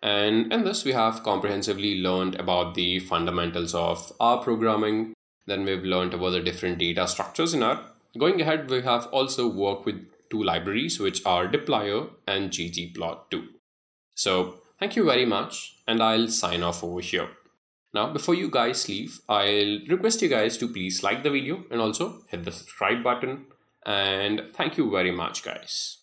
And in this, we have comprehensively learned about the fundamentals of R programming. Then we've learned about the different data structures in R. Going ahead, we have also worked with two libraries, which are dplyr and ggplot two. So thank you very much, and I'll sign off over here. Now, before you guys leave, I'll request you guys to please like the video and also hit the subscribe button. And thank you very much, guys.